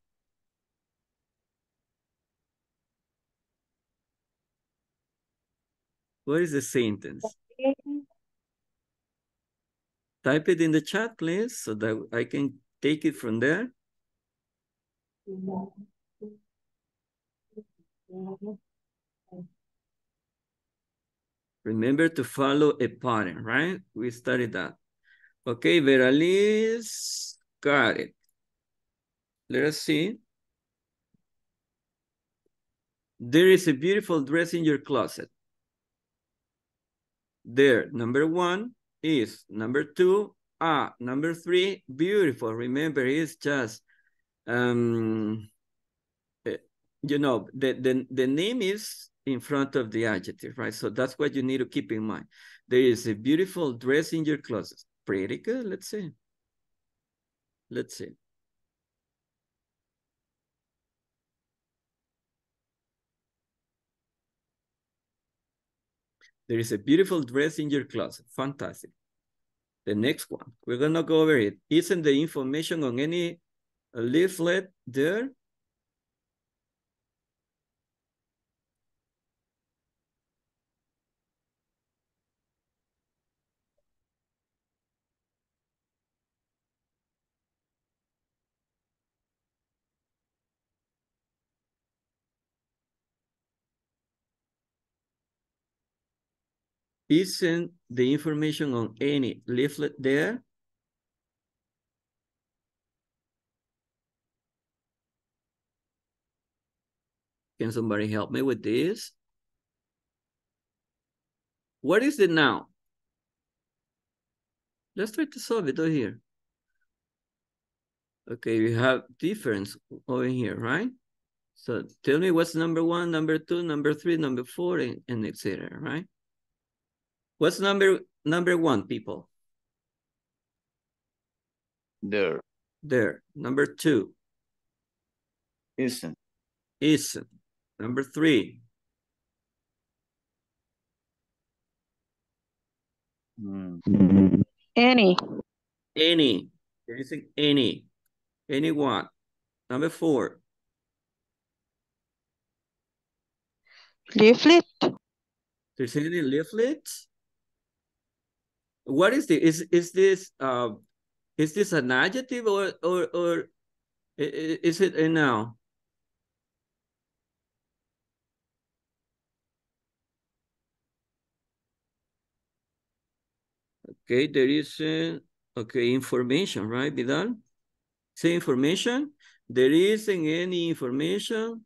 What is the sentence? Type it in the chat, please, so that I can take it from there. Remember to follow a pattern, right? We studied that. Okay, Vera Liz, got it. Let us see. There is a beautiful dress in your closet. There, number one. Is number two, ah, number three, beautiful. Remember, it's just, um, you know, the, the, the name is in front of the adjective, right? So that's what you need to keep in mind. There is a beautiful dress in your closet. Pretty good, let's see. Let's see. There is a beautiful dress in your closet. Fantastic. The next one, we're going to go over it. Isn't the information on any leaflet there? Isn't the information on any leaflet there? Can somebody help me with this? What is the noun? Let's try to solve it over here. Okay, we have difference over here, right? So tell me what's number one, number two, number three, number four, and, and et cetera, right? What's number number one, people? There. There. Number two. Isn't. Isn't. Number three. Mm. Any. Any. There isn't any. Any one. Number four. Leaflet. There's any leaflet? What is this? Is is this uh is this an adjective or or or is it a noun? Okay, there is uh, okay information, right, Vidal? Say information. There isn't any information.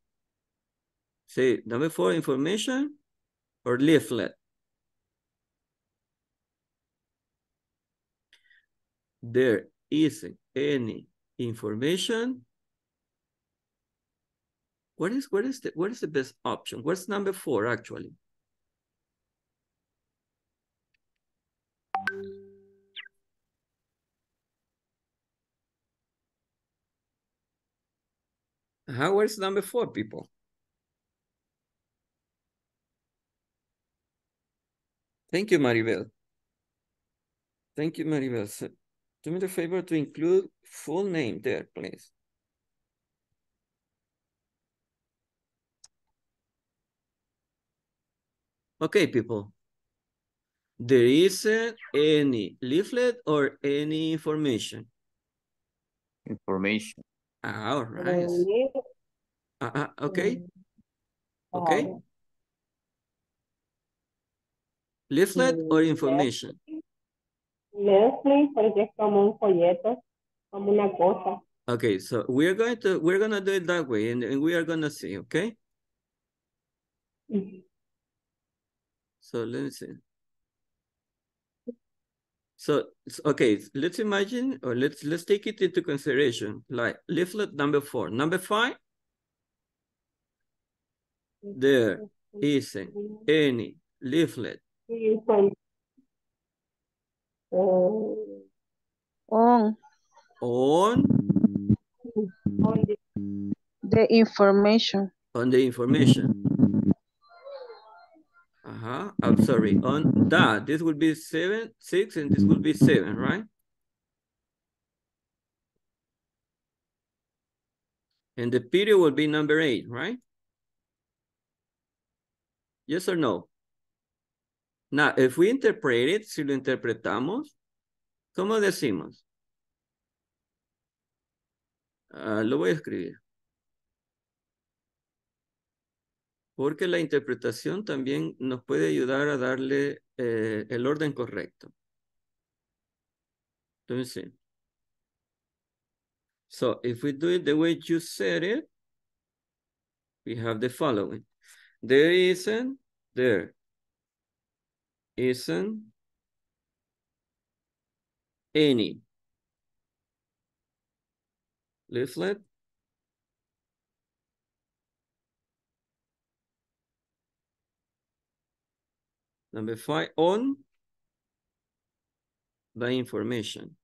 Say number four, information or leaflet. There isn't any information. What is what is the what is the best option? What's number four actually? How is number four, people? Thank you, Maribel. Thank you, Maribel. So, do me the favor to include full name there, please. Okay, people. There isn't any leaflet or any information. Information. Ah, all right. Uh, okay. Okay. Leaflet or information? Leaflet, porque es como un folleto, como una cosa. Okay, so we're going to we're gonna do it that way, and, and we are gonna see. Okay. Mm-hmm. So let me see. So okay, let's imagine, or let's let's take it into consideration. Like leaflet number four, number five. There isn't any leaflet. On. On. On. The information. On the information. Uh-huh. I'm sorry. On that. This would be seven, six, and this would be seven, right? And the period would be number eight, right? Yes or no? Now, if we interpret it, si lo interpretamos, ¿cómo decimos? Uh, lo voy a escribir. Porque la interpretación también nos puede ayudar a darle eh, el orden correcto. Let me see. So, if we do it the way you said it, we have the following. There isn't, there. Isn't any leaflet number five on the information.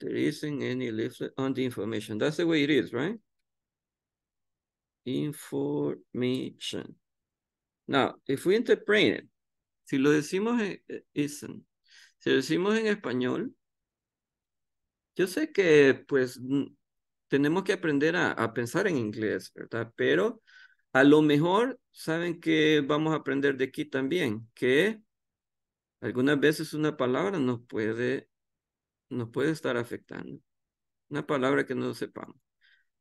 There isn't any leaflet on the information. That's the way it is, right? Information. Now, if we interpret it, si lo decimos en, isn't, si lo decimos en español, yo sé que pues tenemos que aprender a, a pensar en inglés, ¿verdad? Pero a lo mejor saben que vamos a aprender de aquí también, que algunas veces una palabra nos puede, nos puede estar afectando. Una palabra que no sepamos.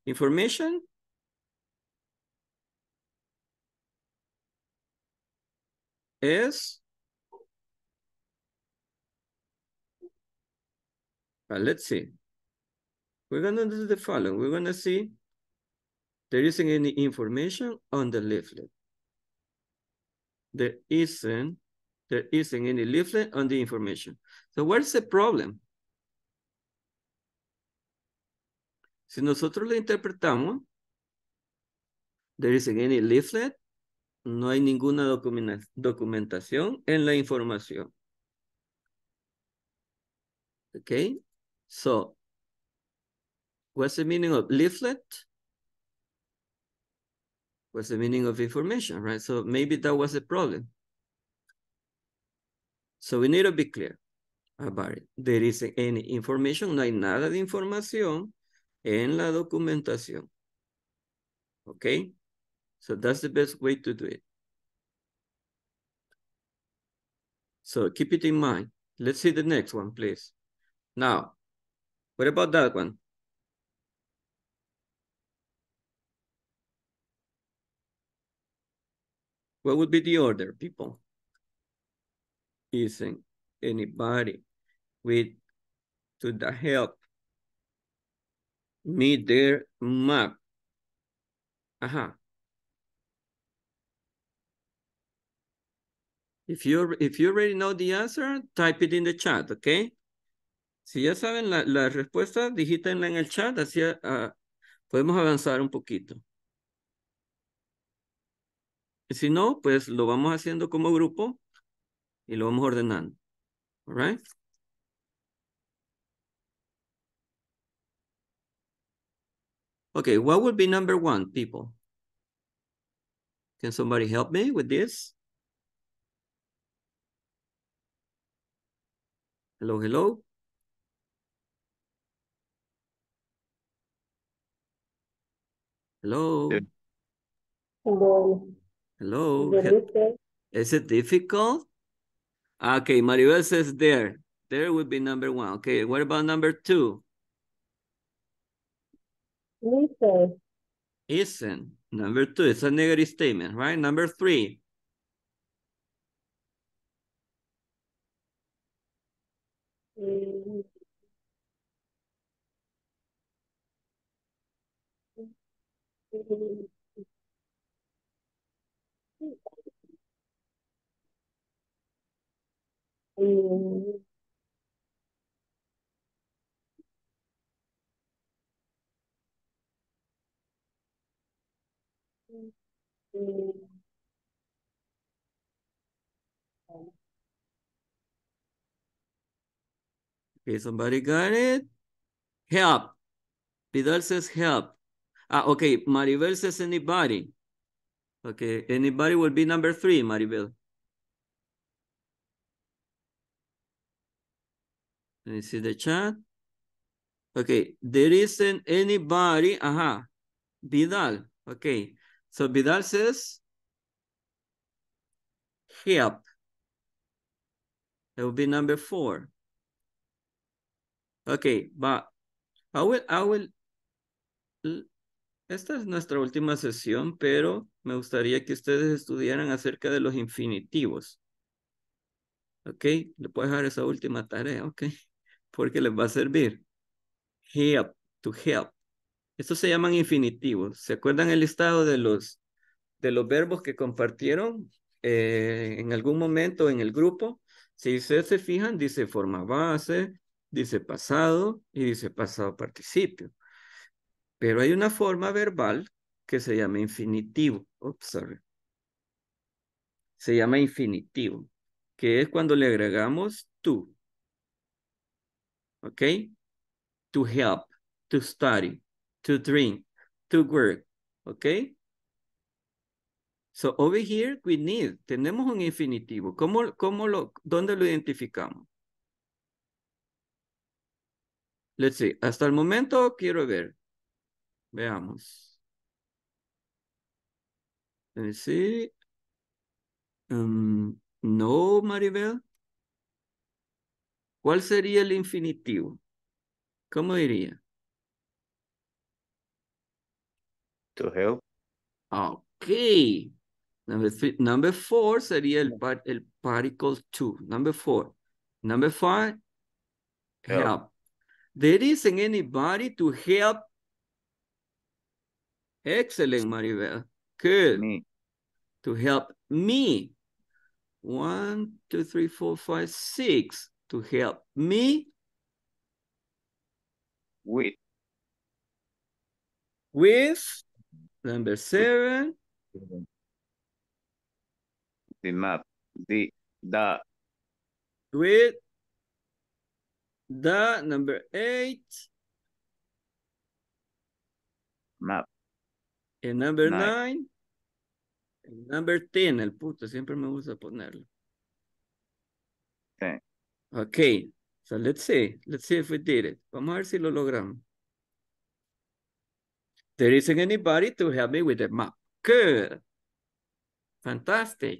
Information. Is well, let's see. We're gonna do the following. We're gonna see there isn't any information on the leaflet. There isn't there isn't any leaflet on the information. So what's the problem? Si nosotros la interpretamos, there isn't any leaflet, no hay ninguna documentación en la información. Okay, so what's the meaning of leaflet? What's the meaning of information, right? So maybe that was the problem. So we need to be clear about it. There isn't any information, no hay nada de información en la documentación. Okay, so that's the best way to do it. So keep it in mind. Let's see the next one, please. Now, what about that one? What would be the order, people? Isn't anybody with to the help me their map? Uh-huh. If you if you already know the answer, type it in the chat, okay? Si ya saben la, la respuesta, digítenla en el chat, así uh, podemos avanzar un poquito. Si no, pues lo vamos haciendo como grupo y lo vamos ordenando. All right? Okay, what would be number one, people? Can somebody help me with this? Hello, hello. Hello. Hello. Hello. Hello. Is it difficult? Okay, Maribel says there. There would be number one. Okay, what about number two? Listen. Isn't. Number two, it's a negative statement, right? Number three. Mm. Mm. Mm. Okay, somebody got it? Help. Vidal says help. Ah, okay, Maribel says anybody. Okay, anybody will be number three, Maribel. Let me see the chat. Okay, there isn't anybody. Aha, Vidal. Okay, so Vidal says help. That will be number four. Okay, but I will, I will, esta es nuestra última sesión, pero me gustaría que ustedes estudiaran acerca de los infinitivos. Okay, le puedo dejar esa última tarea, okay, porque les va a servir. Help, to help. Estos se llaman infinitivos. ¿Se acuerdan el listado de los, de los verbos que compartieron eh, en algún momento en el grupo? Si ustedes se fijan, dice forma base, dice pasado y dice pasado participio. Pero hay una forma verbal que se llama infinitivo. Oops, sorry. Se llama infinitivo, que es cuando le agregamos to. ¿Ok? To help, to study, to drink, to work. ¿Ok? So over here we need, tenemos un infinitivo. ¿Cómo, cómo lo, dónde lo identificamos? Let's see. Hasta el momento quiero ver. Veamos. Let me see. Um, no, Maribel. ¿Cuál sería el infinitivo? ¿Cómo diría? To help. Okay. Number three, number four sería el, el particle to. Number four. Number five. Help. help. There isn't anybody to help. Excellent, Maribel. Good. Me. To help me. One, two, three, four, five, six. To help me. With. with number seven. The map. The, the. With the number eight. Map. El number nine. nine. El number ten. El puto siempre me gusta ponerlo. Okay. Okay. So let's see. Let's see if we did it. Vamos a ver si lo logramos. There isn't anybody to help me with the map. Good. Fantastic.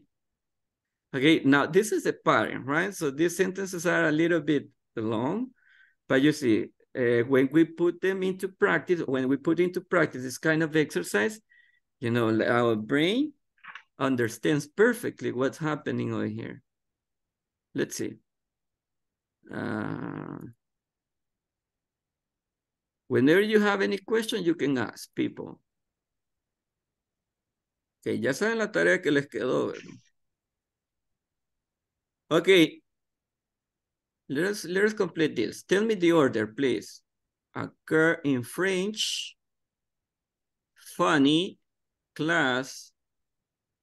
Okay, now this is the pattern, right? So these sentences are a little bit long, but you see, uh, when we put them into practice, when we put into practice this kind of exercise, you know, our brain understands perfectly what's happening over here. Let's see. Uh, whenever you have any question, you can ask people. Okay, ya saben la tarea que les quedó, ¿verdad? Okay, let us, let us complete this. Tell me the order, please. Occur in French, funny, class,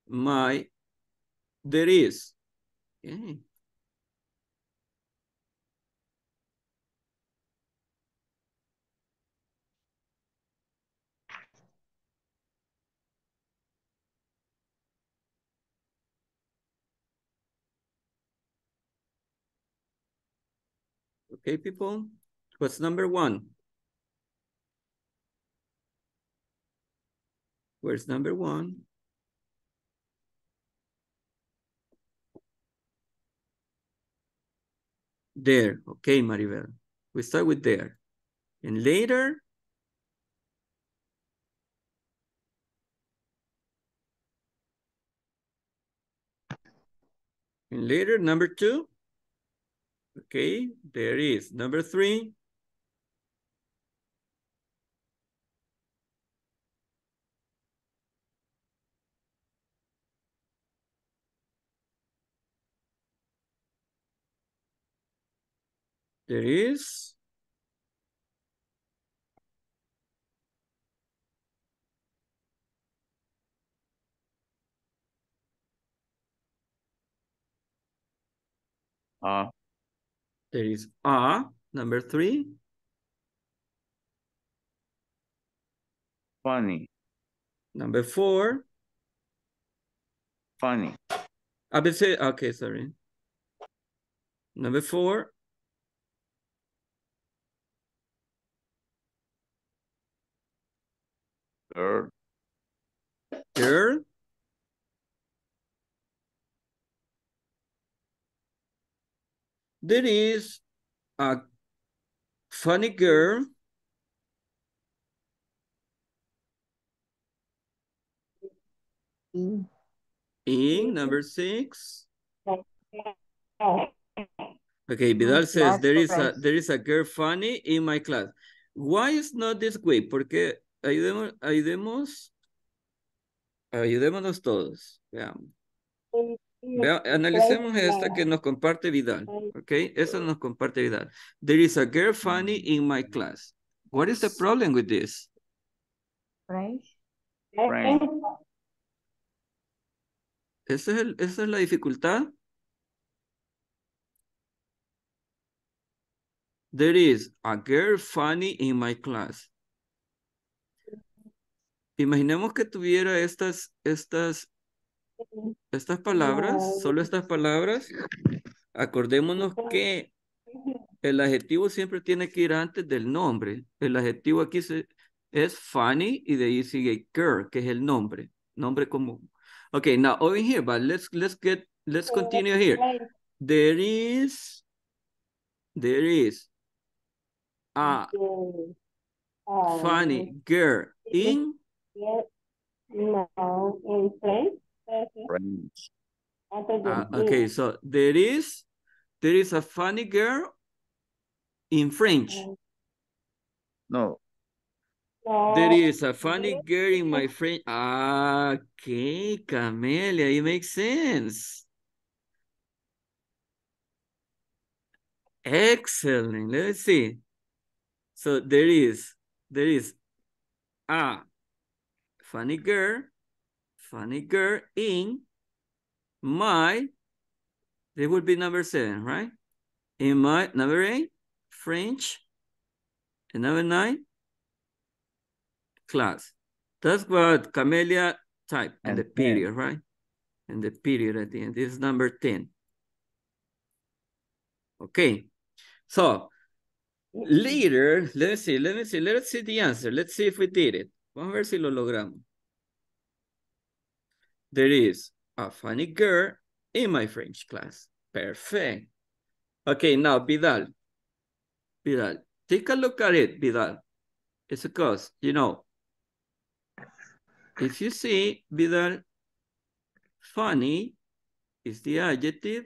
my, there is. Okay. Okay, people, what's number one? Where's number one? There, okay, Maribel. We start with there. And later, and later, number two. Okay, there is. Number three. There is. Ah. Uh. There is A, number three. Funny. Number four. Funny. I would say, okay, sorry. Number four. Girl. Girl. There is a funny girl. Mm. In number six. Okay, Vidal says there is a there is a girl funny in my class. Why is not this way? Porque ayudemos, ayudemos, ayudémonos todos. Veamos. Analicemos esta que nos comparte Vidal, okay? Esa nos comparte Vidal. There is a girl funny in my class. What is the problem with this? French. French. ¿Esa es, el, esa es la dificultad? There is a girl funny in my class. Imaginemos que tuviera estas, estas Estas palabras, solo estas palabras, acordémonos que el adjetivo siempre tiene que ir antes del nombre. El adjetivo aquí se, es funny y de ahí sigue girl, que es el nombre, nombre común. Okay, now over here, but let's let's get let's continue here. There is there is a funny girl in in French. French. Uh, okay, so there is there is a funny girl in French. No. There is a funny girl in my French. Ah, okay, Camelia, it makes sense. Excellent. Let's see. So there is there is a funny girl, funny girl in my, they would be number seven, right? In my, number eight, French, and number nine, class. That's what Camelia typed, and the period, right? And the period at the end. This is number ten. Okay, so later, let's see, let me see, let's see the answer. Let's see if we did it. Vamos a ver si lo logramos. There is a funny girl in my French class. Perfect. Okay, now Vidal. Vidal, take a look at it, Vidal. It's because, you know, if you see, Vidal, funny is the adjective,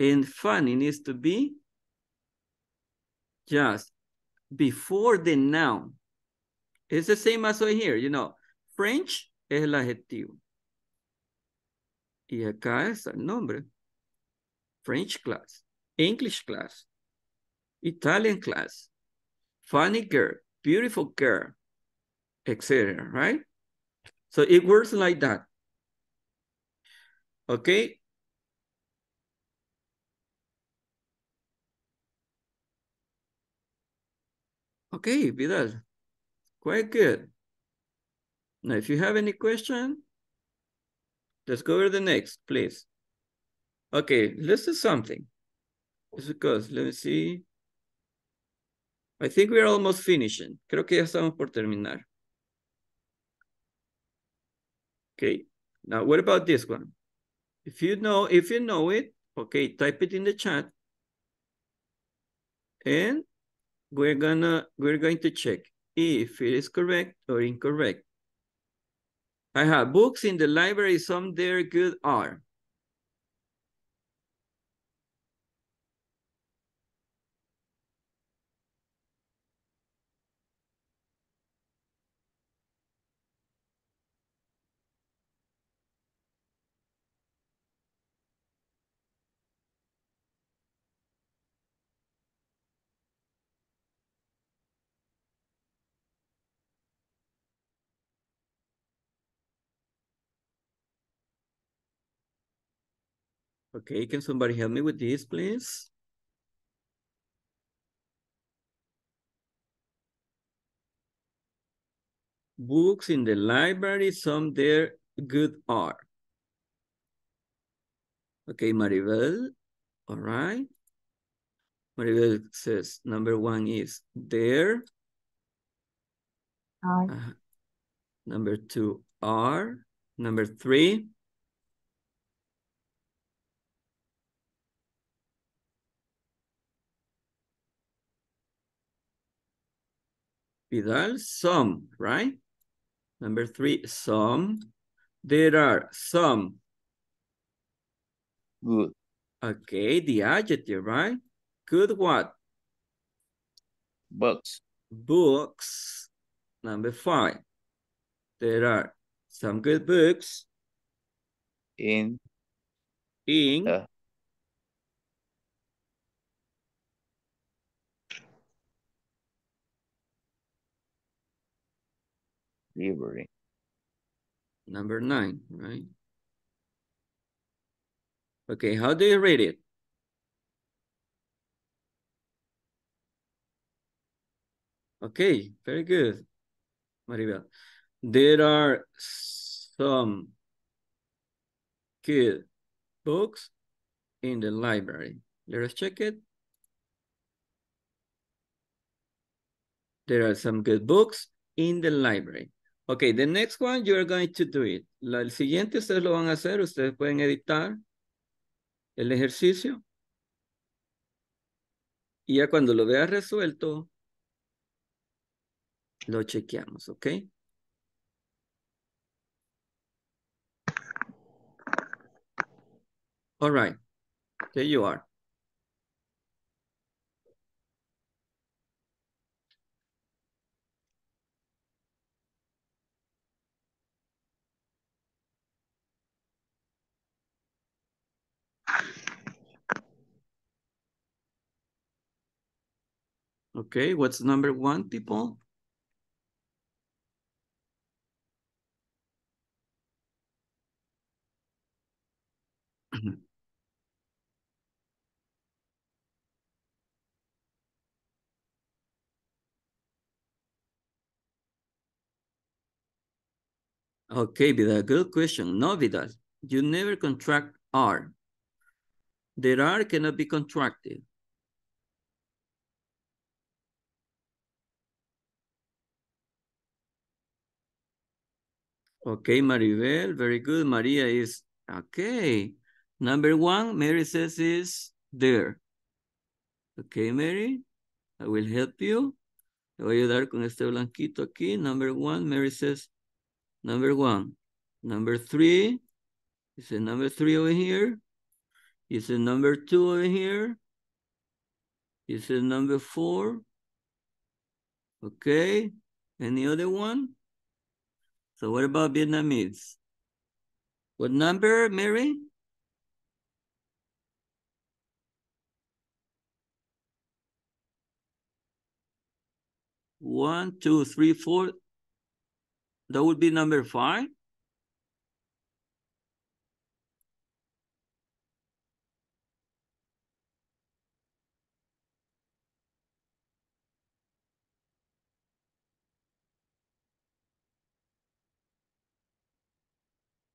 and funny needs to be just before the noun. It's the same as over here, you know. French es el adjetivo. Y acá está el nombre. French class, English class, Italian class, funny girl, beautiful girl, et cetera. Right? So it works like that. Okay. Okay, Vidal, quite good. Now, if you have any question, let's go to the next, please. Okay, let's do something. It's because, let me see. I think we're almost finishing. Creo que ya estamos por terminar. Okay, now what about this one? If you know, if you know it, okay, type it in the chat. And we're gonna we're going to check if it is correct or incorrect. I have books in the library, some there good are. Okay, can somebody help me with this, please? Books in the library, some there good are. Okay, Maribel, all right. Maribel says number one is there. Are. Uh, number two are. Number three. Vidal, some, right? Number three, some. There are some. Good. Okay, the adjective, right? Good what? Books. Books. Number five. There are some good books. In. In. Uh. Library. Number nine, right? Okay, how do you read it? Okay, very good, Maribel. There are some good books in the library. Let us check it. There are some good books in the library. Okay, the next one, you're going to do it. La, el siguiente ustedes lo van a hacer. Ustedes pueden editar el ejercicio. Y ya cuando lo veas resuelto, lo chequeamos, ¿ok? All right. There you are. Okay, what's number one, people? Okay, Vidal, good question. No, Vidal, you never contract are. There are cannot be contracted. Okay, Maribel, very good. Maria is, okay. Number one, Mary says is there. Okay, Mary, I will help you. Te voy a ayudar con este blanquito aquí. Number one, Mary says, number one. Number three, is a number three over here. Is a number two over here. Is a number four. Okay, any other one? So what about Vietnamese? What number, Mary? One, two, three, four. That would be number five.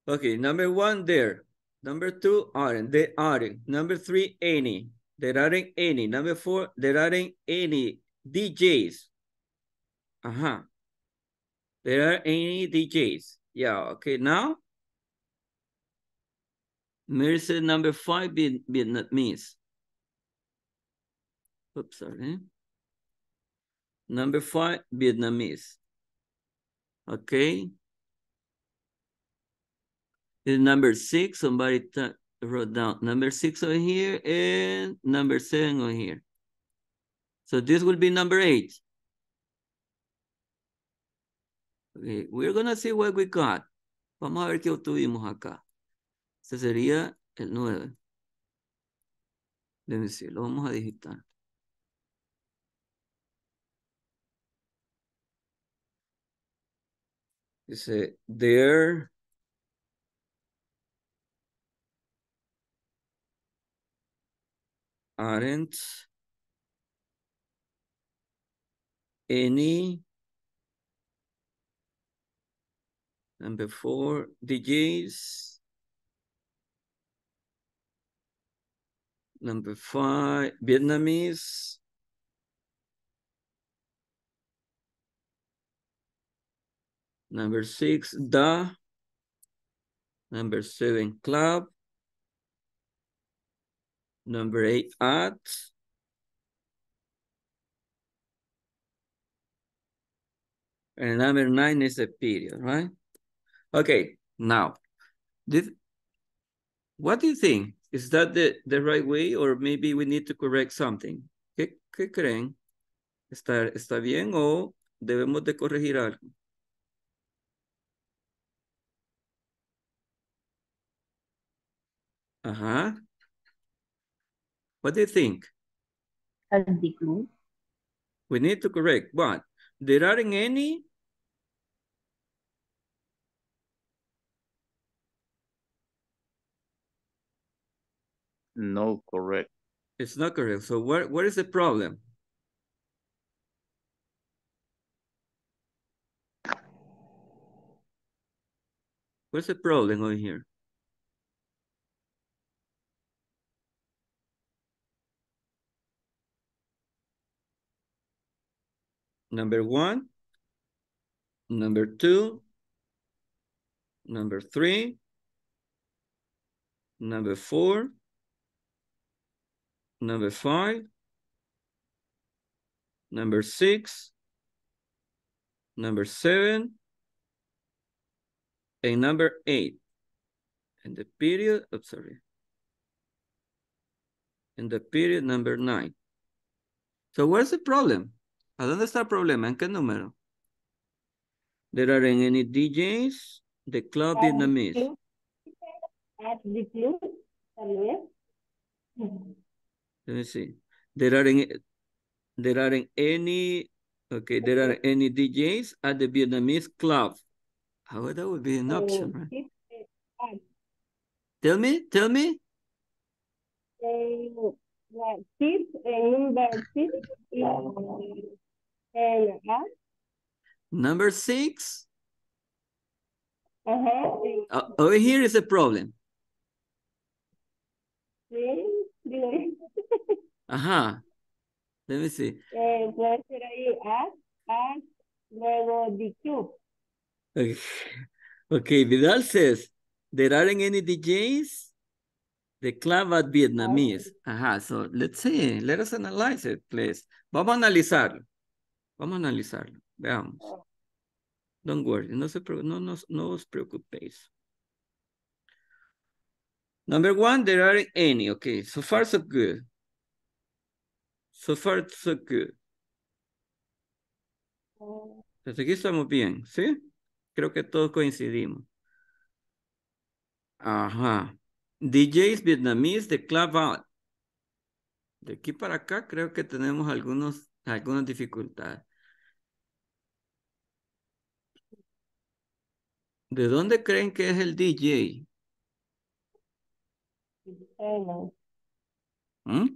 Okay, number one, there. Number two, aren't. They aren't. Number three, any. There aren't any. Number four, there aren't any D Js. Uh-huh. There are any D Js. Yeah, okay, now. Mary said number five, Vietnamese. Oops, sorry. Number five, Vietnamese. Okay. Number six, somebody wrote down number six over here and number seven over here. So this will be number eight. Okay, we're gonna see what we got. Vamos a ver qué obtuvimos acá. Este sería el nueve. Déjenme decir, lo vamos a digitar. Dice, there. Aren't any number four D Js, number five Vietnamese, number six Da, number seven Club, number eight, at. And number nine is a period, right? Okay, now, this, what do you think? Is that the, the right way? Or maybe we need to correct something? ¿Qué, qué creen? ¿Está, ¿Está bien o debemos de corregir algo? Ajá. Uh-huh. What do you think? We need to correct, but there aren't any. No, correct. It's not correct. So what, what is the problem? What's the problem over here? Number one, number two, number three, number four, number five, number six, number seven, and number eight. And the period, oh, sorry. And the period number nine. So where's the problem? ¿A dónde está el problema? ¿En qué número? There aren't any D Js. The club at Vietnamese. At the club, let me see. There aren't, there aren't any, okay, there aren't any D Js at the Vietnamese club. However, that would be an option, right? Tell me, tell me. and like six and number six is and us. Number six. Uh-huh. Uh, over here is a problem. Uh-huh. Let me see. Uh, where should I ask? Ask luego the cube. Okay. Okay, Vidal says there aren't any D Js. The club at Vietnamese. Aha, okay. uh-huh. So let's see. Let us analyze it, please. Vamos a analizarlo. Vamos a analizarlo. Veamos. Oh. Don't worry. No, se no, no, no os preocupéis. Number one, there aren't any. Okay, so far so good. So far so good. Oh. Hasta aquí estamos bien, ¿sí? Creo que todos coincidimos. Ajá. D Js Vietnamese de Club Out. De aquí para acá creo que tenemos algunos, algunas dificultades. ¿De dónde creen que es el D J? Hello. ¿Mm?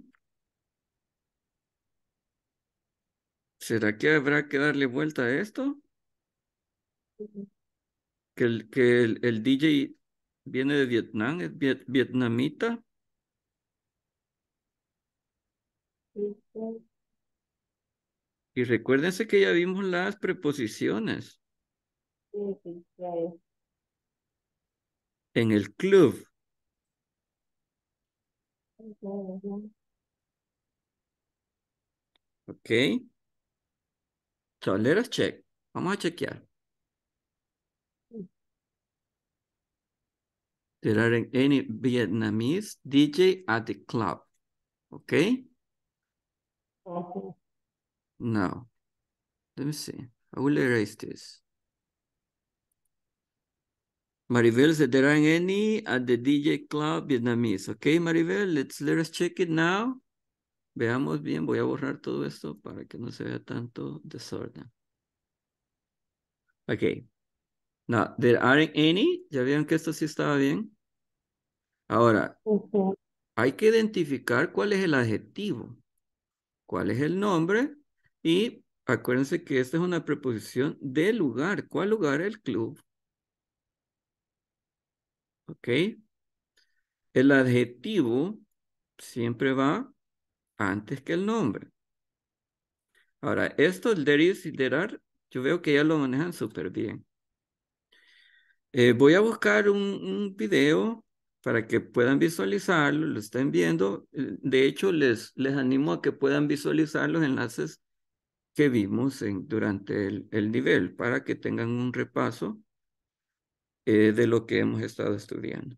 ¿Será que habrá que darle vuelta a esto? Que el, que el, el D J viene de Vietnam, es viet, vietnamita. Y recuérdense que ya vimos las preposiciones. En el club. Ok. So let us check. Vamos a chequear. There aren't any Vietnamese D J at the club. Okay? Okay. Now, let me see. I will erase this. Maribel said there aren't any at the D J club Vietnamese. Okay, Maribel, let's let us check it now. Veamos bien. Voy a borrar todo esto para que no se vea tanto desorden. Okay. Now, there aren't any. Ya vieron que esto sí estaba bien. Ahora, uh-huh. Hay que identificar cuál es el adjetivo, cuál es el nombre y acuérdense que esta es una preposición de lugar. ¿Cuál lugar? El club. Ok. El adjetivo siempre va antes que el nombre. Ahora, esto, el there is y there are, yo veo que ya lo manejan súper bien. Eh, voy a buscar un, un video para que puedan visualizarlo, lo estén viendo. De hecho, les, les animo a que puedan visualizar los enlaces que vimos en, durante el, el nivel para que tengan un repaso eh, de lo que hemos estado estudiando.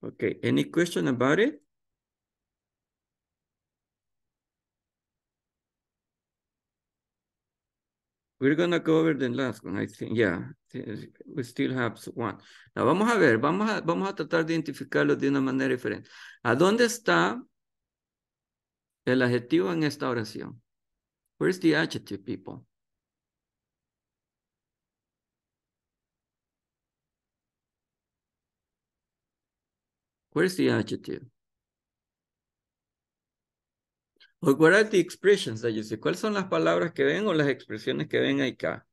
Ok, any question about it? We're gonna go over the last one, I think. Yeah, we still have one. Now, vamos a ver, vamos a, vamos a tratar de identificarlo de una manera diferente. ¿A dónde está el adjetivo en esta oración? Where's the adjective, people? Where's the adjective? Or what are the expressions that you see? ¿Cuáles son las palabras que ven o las expresiones que ven ahí acá?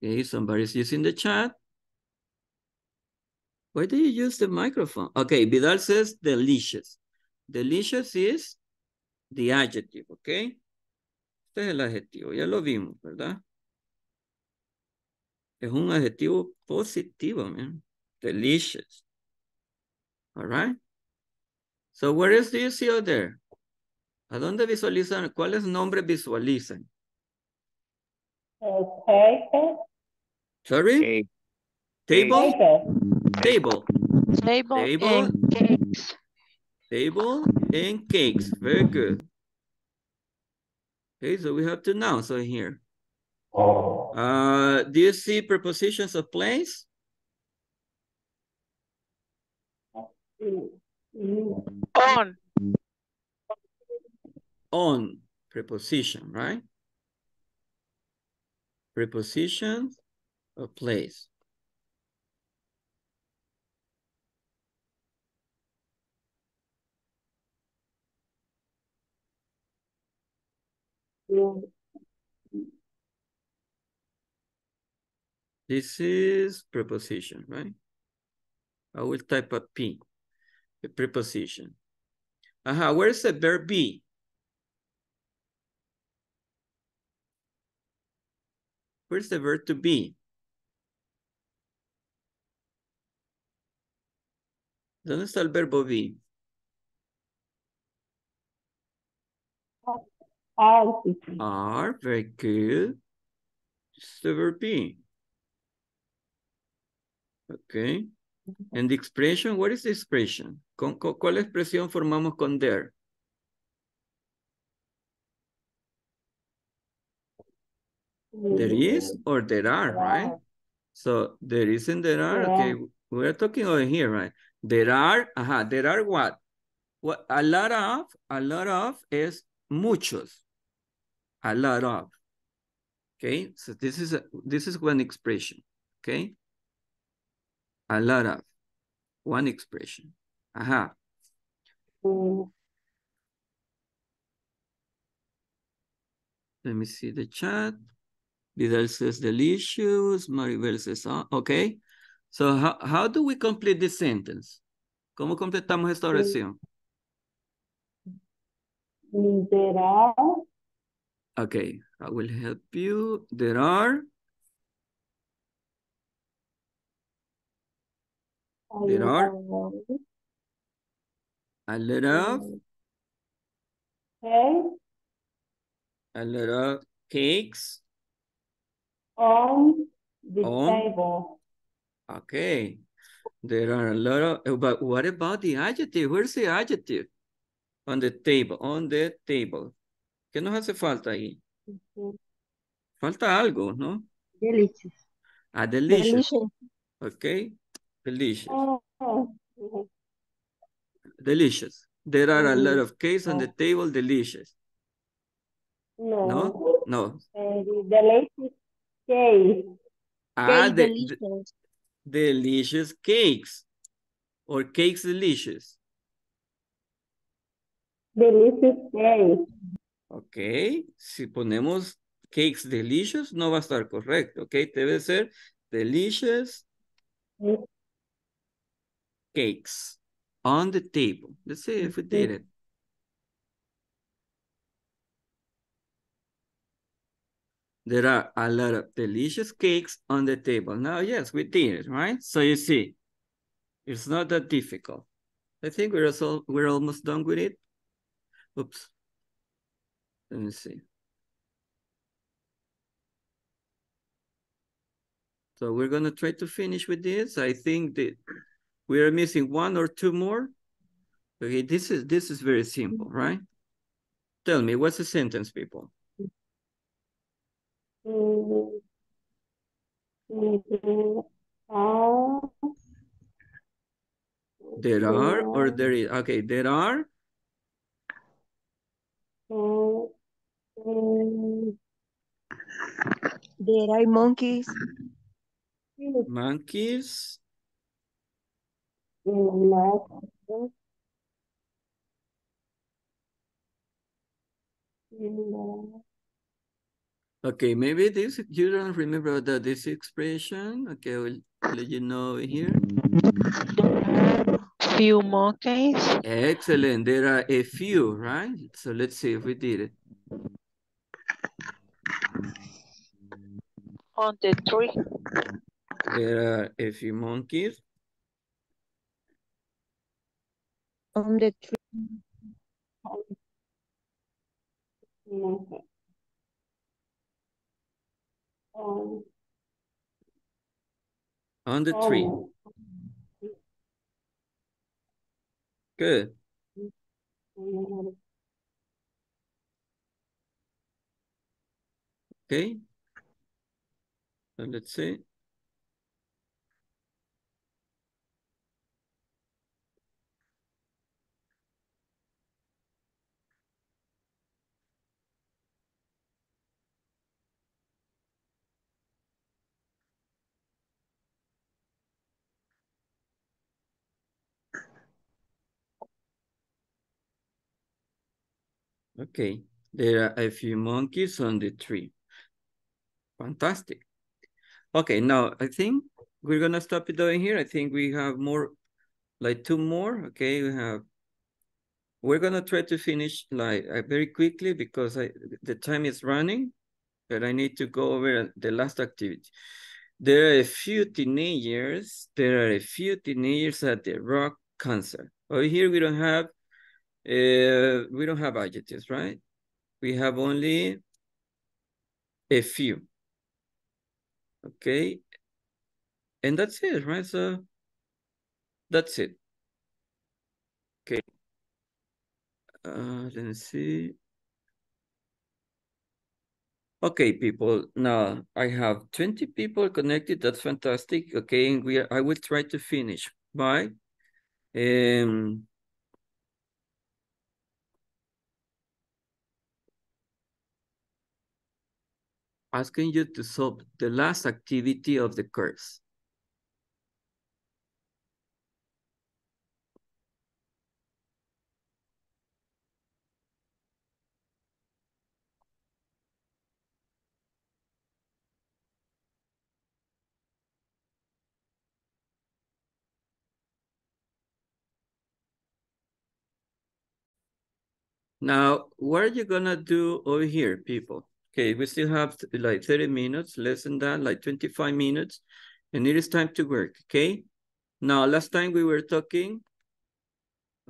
Okay, somebody's using the chat. Why do you use the microphone? Okay, Vidal says delicious. Delicious is the adjective, okay? Este es el adjetivo, ya lo vimos, ¿verdad? Es un adjetivo positivo, man. Delicious. All right. So where is the issue there? ¿A dónde visualizan? ¿Cuáles nombres visualizan? Okay. Sorry? Okay. Table? Okay. Table. Table. Table and cakes. Table and cakes. Very good. Okay, so we have two nouns over here. Oh. Uh, do you see prepositions of place? On. On preposition, right? preposition of place. This is preposition, right? I will type a P, the preposition. Uh-huh, where is the verb be? Where's the verb to be? ¿Dónde está el verbo be? Are. Are, very good. It's the verb be. Okay. And the expression, what is the expression? ¿Con, con, ¿Cuál expresión formamos con there? There is or there are, right? So there is and there are. Okay, we're talking over here, right? There are, aha, there are what? What a lot of, a lot of is muchos. A lot of. Okay, so this is a, this is one expression. Okay. A lot of, one expression. Aha. Let me see the chat. Vidal says delicious. Maribel says, oh, okay. So how, how do we complete this sentence? ¿Cómo completamos esta oración? There are. Okay, I will help you. There are. There are. A lot of. Okay. A lot of cakes. On the on. Table. Okay. There are a lot of, but what about the adjective? Where's the adjective? On the table, on the table. ¿Qué nos hace falta ahí? Mm-hmm. Falta algo, ¿no? Delicious. Ah, delicious. Delicious. Okay. Delicious. Oh. Delicious. There are mm-hmm. a lot of cakes on the table, delicious. No. No? No. Uh, delicious. Cake. Ah, de delicious. Delicious cakes or cakes delicious. Delicious cake. Okay, si ponemos cakes delicious no va a estar correcto, okay? Debe ser delicious cakes on the table. Let's see if we did it. There are a lot of delicious cakes on the table. Now, yes, we did it, right? So you see, it's not that difficult. I think we're, also, we're almost done with it. Oops. Let me see. So we're going to try to finish with this. I think that we are missing one or two more. Okay, this is, this is very simple, right? Tell me, what's the sentence, people? There are or there is. Okay, there are. There are monkeys. Monkeys. Okay, maybe this, you don't remember that this expression. Okay, I will let you know here. There are a few monkeys. Excellent, there are a few, right? So let's see if we did it. On the tree. There are a few monkeys. On the tree. On the tree. Good. Okay. So let's see. Okay, there are a few monkeys on the tree. Fantastic. Okay, now I think we're gonna stop it down here. I think we have more, like two more, okay, we have, we're gonna try to finish like uh, very quickly because I, the time is running, but I need to go over the last activity. There are a few teenagers, there are a few teenagers at the rock concert. Over here we don't have, uh, we don't have adjectives, right? We have only a few, okay? And that's it, right? So that's it. Okay. Uh, let me see. Okay, people. Now I have twenty people connected. That's fantastic. Okay, and we are, I will try to finish by um asking you to solve the last activity of the course. Now, what are you gonna do over here, people? Okay, we still have like thirty minutes, less than that, like twenty-five minutes, and it is time to work, okay? Now, last time we were talking,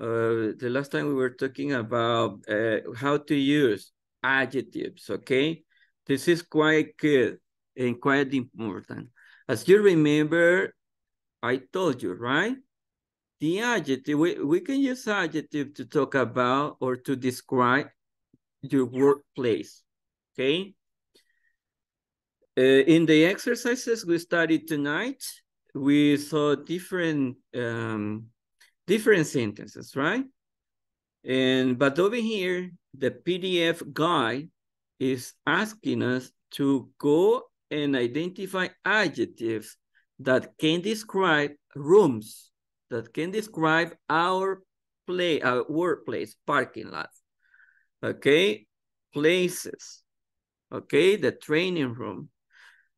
uh, the last time we were talking about uh, how to use adjectives, okay? This is quite good and quite important. As you remember, I told you, right? The adjective, we, we can use adjective to talk about or to describe your workplace, okay? Uh, in the exercises we studied tonight, we saw different, um, different sentences, right? And, but over here, the P D F guy is asking us to go and identify adjectives that can describe rooms, that can describe our play, our workplace, parking lot, okay? Places, okay? The training room,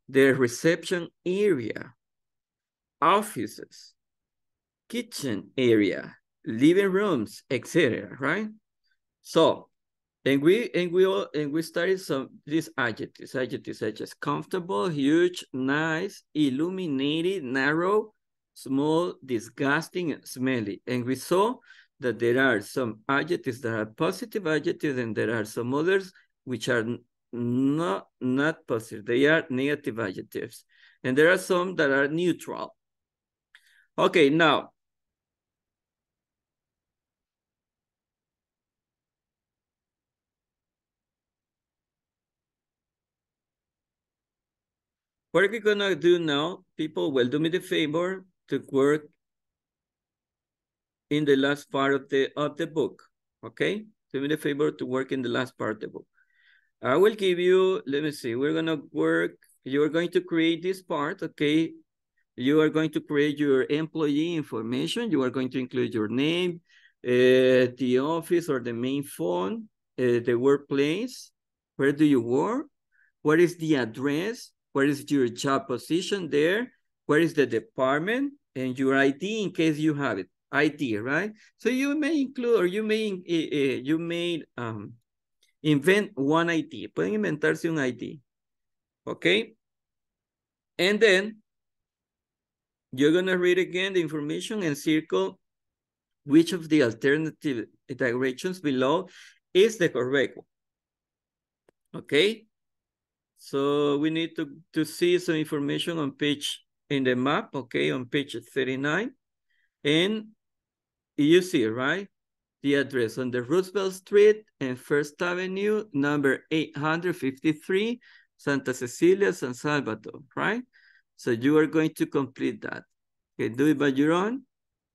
the reception area, offices, kitchen area, living rooms, et cetera. Right? So, and we and we all and we started some these adjectives, adjectives such as comfortable, huge, nice, illuminated, narrow, small, disgusting, and smelly. And we saw that there are some adjectives that are positive adjectives and there are some others which are not, not positive. They are negative adjectives. And there are some that are neutral. Okay, now. What are we gonna do now? People, well, do me the favor to work in the last part of the of the book, okay? Do me the favor to work in the last part of the book. I will give you, let me see, we're gonna work, you're going to create this part, okay? You are going to create your employee information, you are going to include your name, uh, the office or the main phone, uh, the workplace, where do you work, what is the address, where is your job position there, where is the department, and your I D in case you have it, I D, right? So you may include, or you may, uh, you may um, invent one I D. Pueden inventarse un I D, okay? And then you're gonna read again the information and circle which of the alternative directions below is the correct one, okay? So we need to, to see some information on page, in the map, okay, on page thirty-nine. And you see, right? The address on the Roosevelt Street and First Avenue, number eight hundred fifty-three, Santa Cecilia, San Salvador, right? So you are going to complete that. Okay, do it by your own,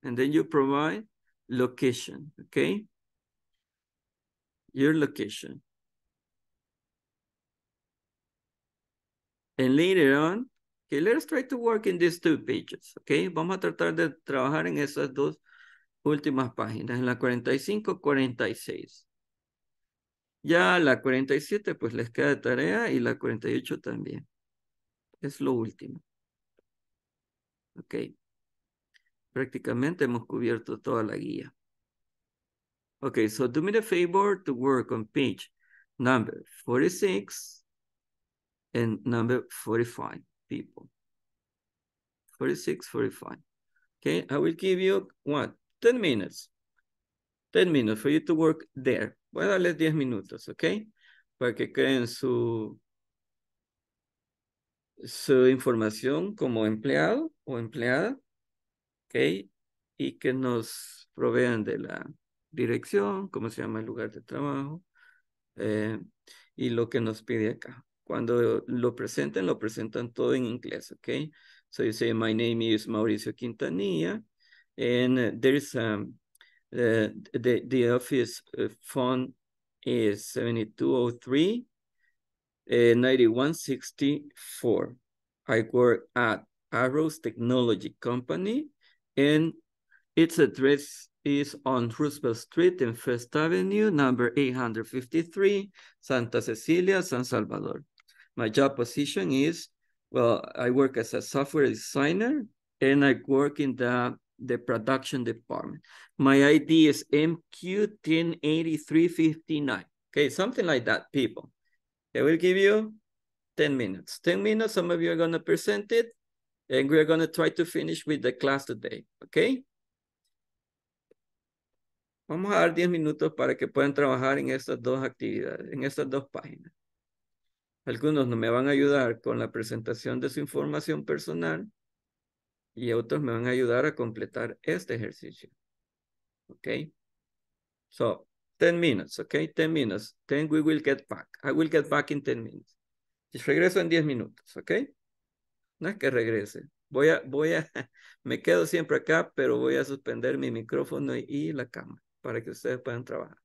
and then you provide location, okay? Your location. And later on, okay, let's try to work in these two pages, okay? Vamos a tratar de trabajar en esas dos últimas páginas, en la cuarenta y cinco, cuarenta y seis. Ya la cuarenta y siete pues les queda de tarea y la cuarenta y ocho también. Es lo último. Ok. Prácticamente hemos cubierto toda la guía. Ok, so do me the favor to work on page number forty-six and number forty-five, people. forty-six, forty-five. Okay, I will give you, what, ten minutes. ten minutes for you to work there. Voy a darles diez minutos, ok? Para que creen su, su información como empleado o empleada, ok? Y que nos provean de la dirección, cómo se llama el lugar de trabajo, eh, y lo que nos pide acá. Cuando lo presenten, lo presentan todo en inglés, ok? So you say, my name is Mauricio Quintanilla, and there's a, uh, the, the office phone is seventy-two oh three, ninety-one sixty-four. I work at Arrows Technology Company, and its address is on Roosevelt Street and First Avenue, number eight hundred fifty-three, Santa Cecilia, San Salvador. My job position is, well, I work as a software designer and I work in the, the production department. My I D is M Q one oh eight three five nine. Okay, something like that, people. I will give you ten minutes. ten minutes, some of you are going to present it, and we're going to try to finish with the class today, okay? Vamos a dar diez minutos para que puedan trabajar en estas dos actividades, en estas dos páginas. Algunos no me van a ayudar con la presentación de su información personal y otros me van a ayudar a completar este ejercicio. Okay? So, ten minutes, okay? ten minutes. Then we will get back. I will get back in ten minutes. Y regreso en diez minutos, okay? No es que regrese. Voy a, voy a, me quedo siempre acá, pero voy a suspender mi micrófono y, y la cámara para que ustedes puedan trabajar.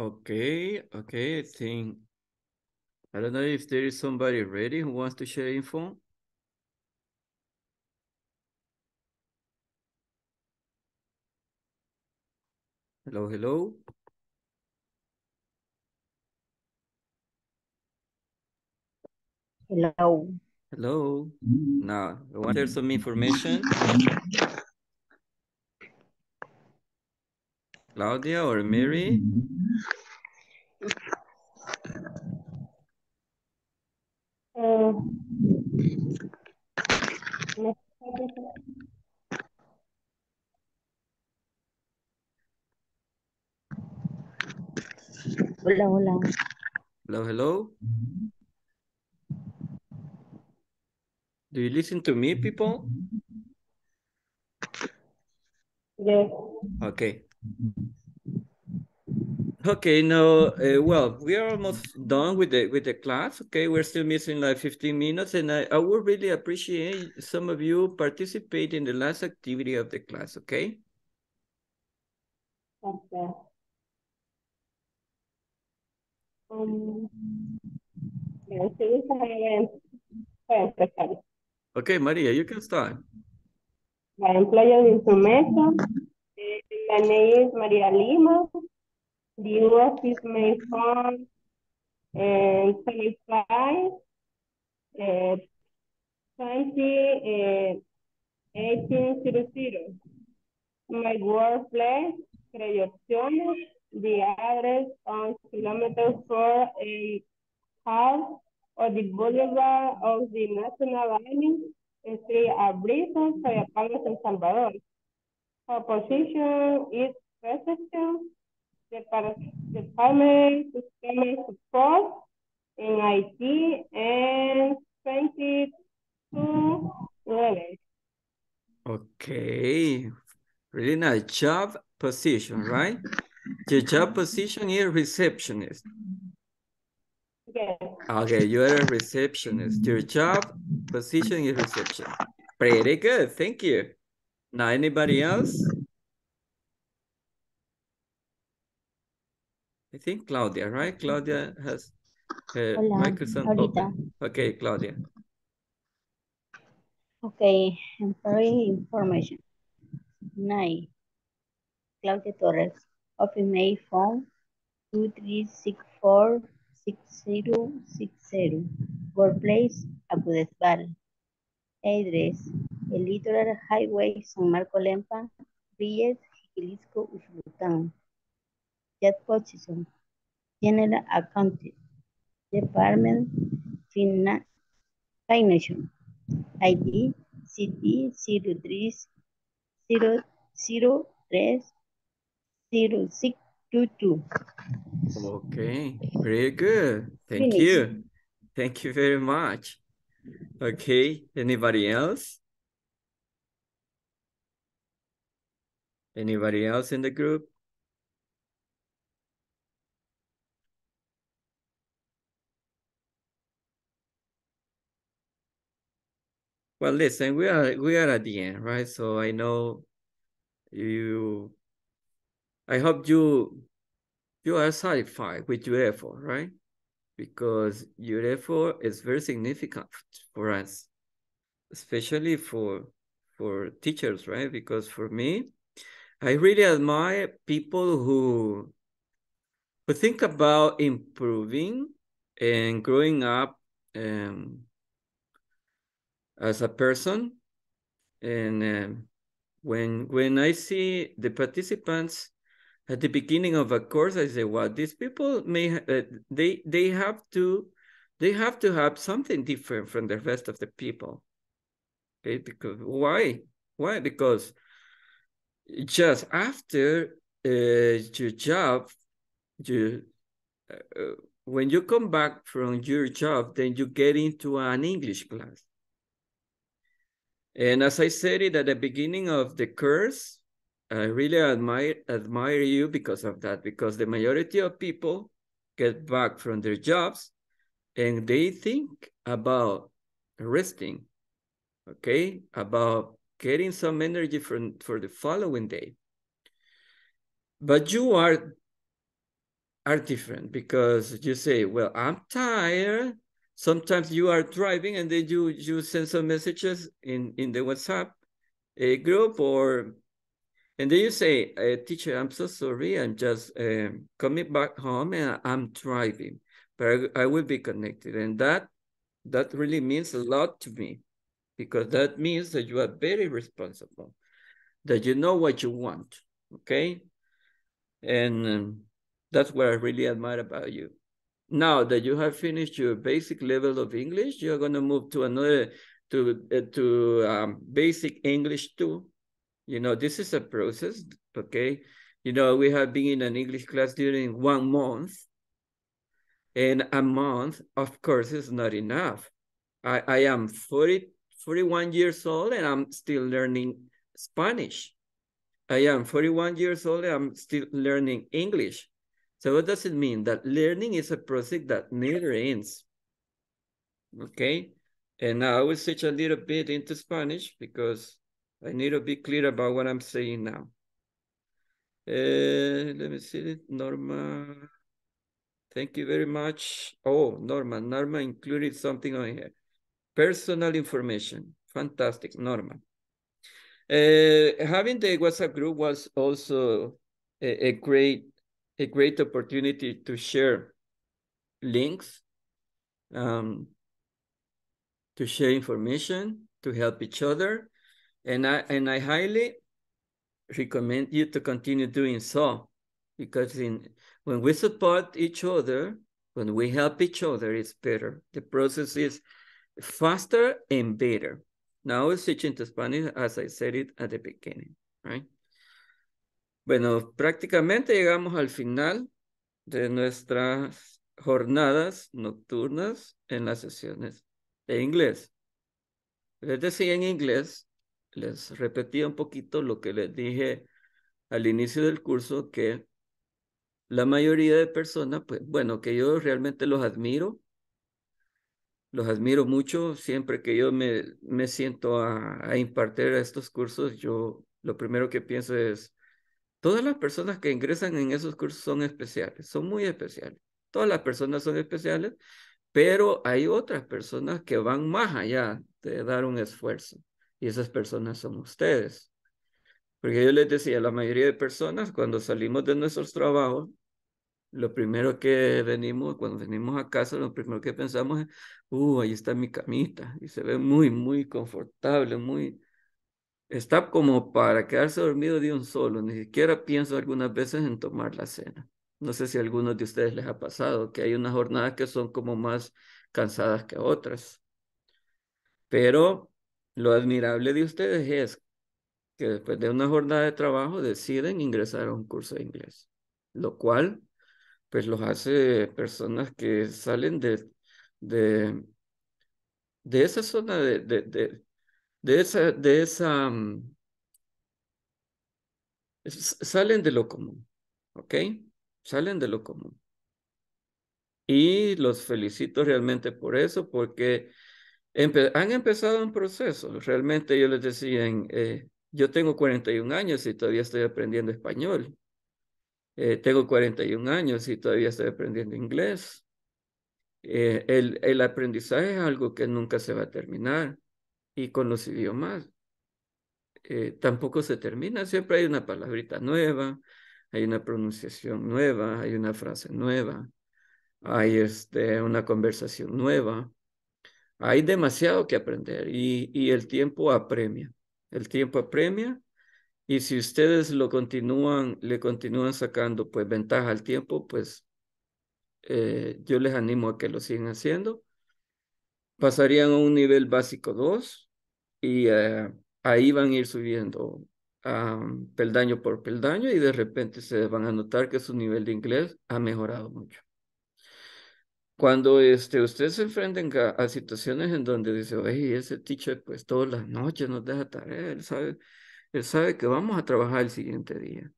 Okay, okay, I think, I don't know if there is somebody ready who wants to share info. Hello, hello. Hello. Hello. Now, I want there's some information. Claudia or Mary? Uh, hola, hola. Hello, hello. Do you listen to me, people? Yes. Okay. Okay, now, uh, well, we are almost done with the with the class. Okay, we're still missing like fifteen minutes, and I, I would really appreciate some of you participate in the last activity of the class, okay? Okay. Um, okay, Maria, you can start. My employer information. My name is Maria Lima. The office may phone and twenty-five, uh, twenty, uh, eighteen zero zero. My workplace, Creaciones. The address on kilometer four and half of the boulevard of the National Avenue and three Abrisa, Soyapango, San Salvador. Her position is reception. The family system support in I T and twenty-two dollars. Okay, really nice job position, right? Your job position is receptionist. Yes. Okay, you are a receptionist. Your job position is reception. Pretty good, thank you. Now, anybody else? I think Claudia, right? Claudia has uh, Microsoft open. Okay, Claudia. Okay, employee information. Nine. Claudia Torres. Office May phone two three six four six zero six zero. Workplace Acudesval. Address El Littoral Highway, San Marco Lempa, Villas, Jiquilisco, Usulután. Job position, general accounting, department, finance, financial, I D, C D, zero three zero zero three zero six two two. Okay, very good. Thank Finish. you. Thank you very much. Okay, anybody else? Anybody else in the group? Well, listen, we are we are at the end, right? So I know you. I hope you you are satisfied with your effort, right? Because your effort is very significant for us, especially for for teachers, right? Because for me, I really admire people who who think about improving and growing up. Um, as a person, and um, when when I see the participants at the beginning of a course, I say, well, these people may uh, they they have to they have to have something different from the rest of the people. Okay, because why why because just after uh, your job, you uh, when you come back from your job, then you get into an English class. And as I said it at the beginning of the course, I really admire admire you because of that, because the majority of people get back from their jobs and they think about resting, okay? About getting some energy for, for the following day. But you are are different because you say, well, I'm tired. Sometimes you are driving and then you, you send some messages in, in the WhatsApp uh, group, or, and then you say, uh, teacher, I'm so sorry. I'm just uh, coming back home and I'm driving, but I, I will be connected. And that, that really means a lot to me, because that means that you are very responsible, that you know what you want, okay? And um, that's what I really admire about you. Now that you have finished your basic level of English, you're going to move to another, to, uh, to um, basic English two. You know, this is a process, okay? You know, we have been in an English class during one month, and a month, of course, is not enough. I, I am forty, forty-one years old, and I'm still learning Spanish. I am forty-one years old, and I'm still learning English. So what does it mean? That learning is a process that never ends, okay? And now I will switch a little bit into Spanish because I need to be clear about what I'm saying now. Uh, let me see, Norma. Thank you very much. Oh, Norma, Norma included something on here. Personal information, fantastic, Norma. Uh, having the WhatsApp group was also a, a great a great opportunity to share links, um, to share information, to help each other, and I and I highly recommend you to continue doing so, because in when we support each other, when we help each other, it's better. The process is faster and better. Now we'll switch into Spanish as I said it at the beginning, right? Bueno, prácticamente llegamos al final de nuestras jornadas nocturnas en las sesiones de inglés. Les decía en inglés, les repetía un poquito lo que les dije al inicio del curso, que la mayoría de personas, pues bueno, que yo realmente los admiro. Los admiro mucho. Siempre que yo me, me siento a, a impartir estos cursos, yo lo primero que pienso es, todas las personas que ingresan en esos cursos son especiales, son muy especiales. Todas las personas son especiales, pero hay otras personas que van más allá de dar un esfuerzo. Y esas personas son ustedes. Porque yo les decía, la mayoría de personas cuando salimos de nuestros trabajos, lo primero que venimos, cuando venimos a casa, lo primero que pensamos es, uh, ahí está mi camita, y se ve muy, muy confortable, muy, está como para quedarse dormido de un solo, ni siquiera pienso algunas veces en tomar la cena. No sé si a algunos de ustedes les ha pasado, que hay unas jornadas que son como más cansadas que otras. Pero lo admirable de ustedes es que después de una jornada de trabajo deciden ingresar a un curso de inglés, lo cual pues los hace personas que salen de, de, de esa zona, de, de, de, de esa, de esa, um, salen de lo común, ¿ok? Salen de lo común. Y los felicito realmente por eso, porque empe- han empezado un proceso. Realmente yo les decía, eh, yo tengo cuarenta y un años y todavía estoy aprendiendo español. Eh, tengo cuarenta y un años y todavía estoy aprendiendo inglés. Eh, el, el aprendizaje es algo que nunca se va a terminar. Y con los idiomas eh, tampoco se termina. Siempre hay una palabrita nueva, hay una pronunciación nueva, hay una frase nueva, hay este, una conversación nueva. Hay demasiado que aprender y, y el tiempo apremia. El tiempo apremia. Y si ustedes lo continúan, le continúan sacando pues ventaja al tiempo, pues eh, yo les animo a que lo sigan haciendo. Pasarían a un nivel básico dos y eh, ahí van a ir subiendo um, peldaño por peldaño y de repente se van a notar que su nivel de inglés ha mejorado mucho. Cuando este, ustedes se enfrenten a, a situaciones en donde dicen, oye, ese teacher pues todas las noches nos deja tarea, él sabe... Él sabe que vamos a trabajar el siguiente día,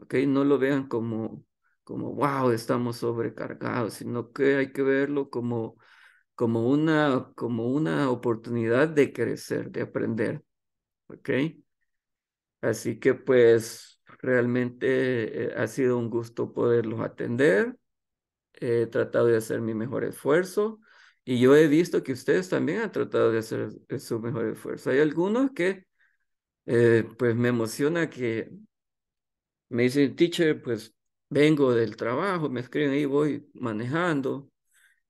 ¿ok? No lo vean como, como wow, estamos sobrecargados, sino que hay que verlo como, como, una, como una oportunidad de crecer, de aprender, ¿ok? Así que pues Realmente eh, ha sido un gusto poderlos atender. He tratado de hacer mi mejor esfuerzo y yo he visto que ustedes también han tratado de hacer su mejor esfuerzo. Hay algunos que eh, pues me emociona que me dicen, teacher, pues vengo del trabajo, me escriben ahí, voy manejando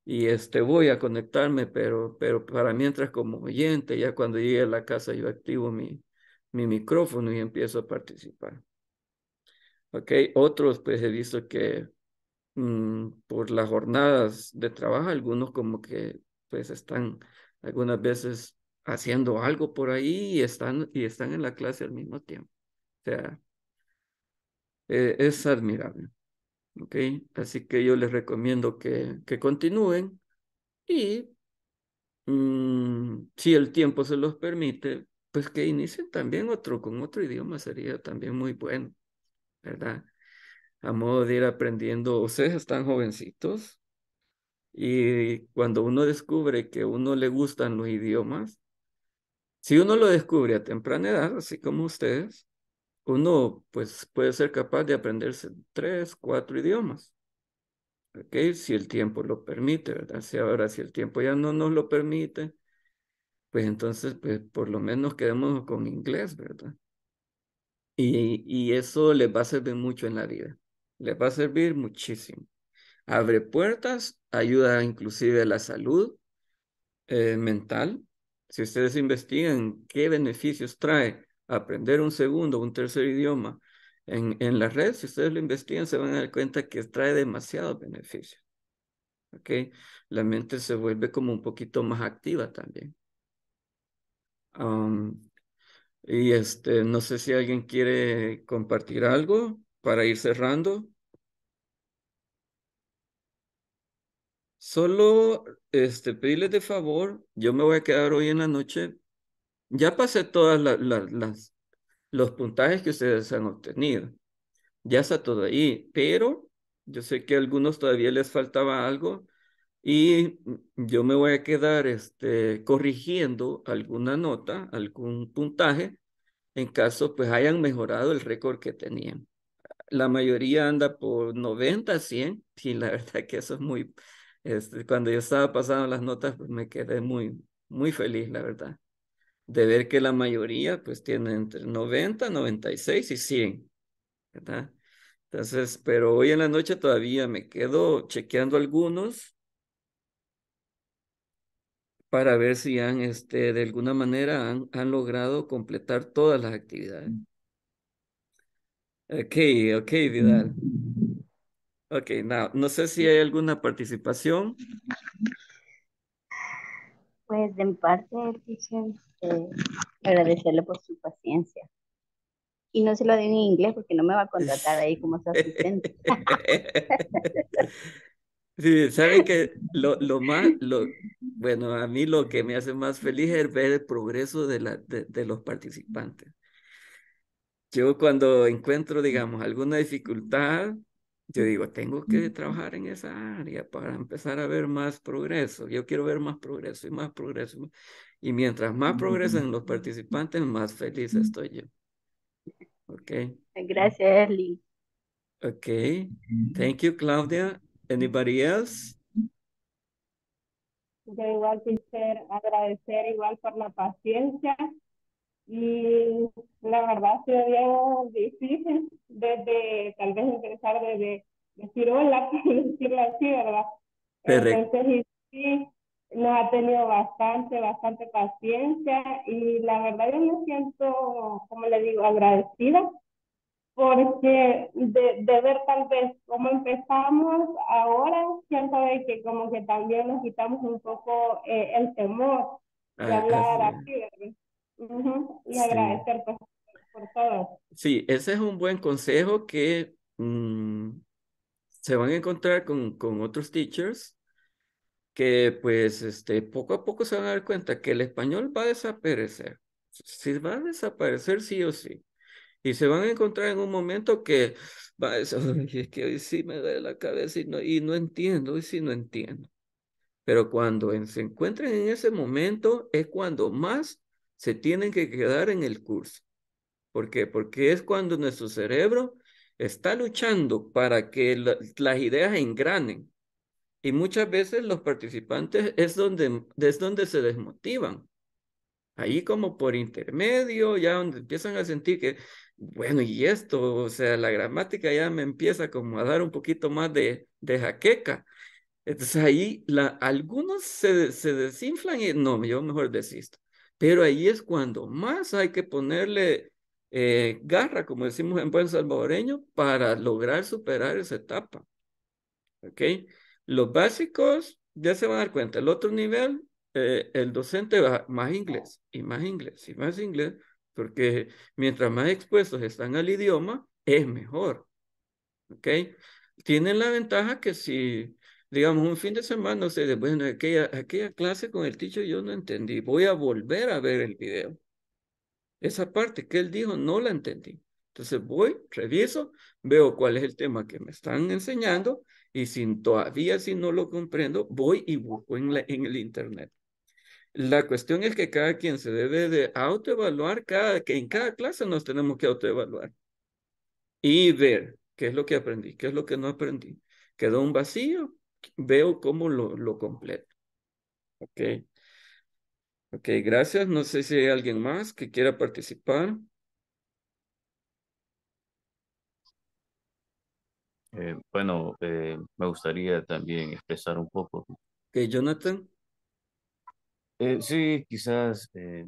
y este, voy a conectarme, pero, pero para mientras como oyente, ya cuando llegue a la casa yo activo mi, mi micrófono y empiezo a participar. Ok, otros pues he visto que mmm, por las jornadas de trabajo, algunos como que pues están algunas veces haciendo algo por ahí y están, y están en la clase al mismo tiempo. O sea, Eh, es admirable, ¿ok? Así que yo les recomiendo que, que continúen y mmm, si el tiempo se los permite, pues que inicien también otro, con otro idioma sería también muy bueno, ¿verdad? A modo de ir aprendiendo, ustedes están jovencitos y cuando uno descubre que a uno le gustan los idiomas, si uno lo descubre a temprana edad, así como ustedes, uno pues puede ser capaz de aprenderse tres, cuatro idiomas, ¿ok? Si el tiempo lo permite, ¿verdad? Si ahora si el tiempo ya no nos lo permite, pues entonces pues por lo menos quedémonos con inglés, ¿verdad? Y, y eso les va a servir mucho en la vida, les va a servir muchísimo. Abre puertas, ayuda inclusive a la salud eh, mental. Si ustedes investigan qué beneficios trae aprender un segundo, un tercer idioma en, en la red, si ustedes lo investigan se van a dar cuenta que trae demasiados beneficios, ¿ok? La mente se vuelve como un poquito más activa también. Um, y este, no sé si alguien quiere compartir algo para ir cerrando. Solo este, pedirles de favor, yo me voy a quedar hoy en la noche. Ya pasé todas la, la, las los puntajes que ustedes han obtenido. Ya está todo ahí, pero yo sé que a algunos todavía les faltaba algo y yo me voy a quedar este, corrigiendo alguna nota, algún puntaje, en caso pues hayan mejorado el récord que tenían. La mayoría anda por noventa, cien, y la verdad que eso es muy... Este, cuando yo estaba pasando las notas, pues me quedé muy, muy feliz, la verdad, de ver que la mayoría pues tiene entre noventa, noventa y seis y cien, ¿verdad? Entonces, pero hoy en la noche todavía me quedo chequeando algunos para ver si han, este, de alguna manera han, han logrado completar todas las actividades. Ok, ok, Vidal. Ok, now, no sé si hay alguna participación. Pues de mi parte, teacher, Eh, agradecerle por su paciencia y no se lo den en inglés porque no me va a contratar ahí como su asistente. Sí, saben que lo, lo más lo, bueno, a mí lo que me hace más feliz es ver el progreso de, la, de, de los participantes. Yo cuando encuentro, digamos, alguna dificultad, yo digo, tengo que trabajar en esa área para empezar a ver más progreso. Yo quiero ver más progreso y más progreso. Y mientras más progresan los participantes, más feliz estoy yo. Ok. Gracias, Eli. Ok. Thank you, Claudia. Anybody else? Yo igual quisiera agradecer igual por la paciencia. Y la verdad se vio difícil desde, tal vez empezar desde decir hola, decirlo así, ¿verdad? Correcto. Entonces sí, nos ha tenido bastante, bastante paciencia y la verdad yo me siento, como le digo, agradecida porque de, de ver tal vez cómo empezamos ahora, siento de que como que también nos quitamos un poco eh, el temor de ah, hablar así, ¿verdad? Uh-huh. Y agradecer sí. por, por todo. Sí, ese es un buen consejo que mmm, se van a encontrar con, con otros teachers que pues este, poco a poco se van a dar cuenta que el español va a desaparecer. Sí, va a desaparecer sí o sí. Y se van a encontrar en un momento que va a decir, ay, es que hoy sí me duele la cabeza y no, y no entiendo, hoy sí no entiendo. Pero cuando se encuentren en ese momento es cuando más se tienen que quedar en el curso, ¿Por qué? Porque es cuando nuestro cerebro está luchando para que la, las ideas engranen. Y muchas veces los participantes es donde, es donde se desmotivan. Ahí como por intermedio, ya donde empiezan a sentir que, bueno, y esto, o sea, la gramática ya me empieza como a dar un poquito más de, de jaqueca. Entonces ahí la, algunos se, se desinflan y no, yo mejor desisto. Pero ahí es cuando más hay que ponerle eh, garra, como decimos en buen salvadoreño, para lograr superar esa etapa. ¿Ok? Los básicos ya se van a dar cuenta. El otro nivel, eh, el docente va más inglés y más inglés y más inglés, porque mientras más expuestos están al idioma, es mejor. ¿Ok? Tienen la ventaja que si, digamos, un fin de semana, ustedes, bueno, aquella, aquella clase con el teacher yo no entendí, voy a volver a ver el video. Esa parte que él dijo no la entendí. Entonces voy, reviso, veo cuál es el tema que me están enseñando y si todavía si no lo comprendo, voy y busco en, la, en el internet. La cuestión es que cada quien se debe de autoevaluar, cada, que en cada clase nos tenemos que autoevaluar y ver qué es lo que aprendí, qué es lo que no aprendí. Quedó un vacío, veo cómo lo, lo completo. Ok. Ok, gracias. No sé si hay alguien más que quiera participar. Eh, bueno, eh, me gustaría también expresar un poco. Ok, Jonathan. Eh, sí, quizás eh,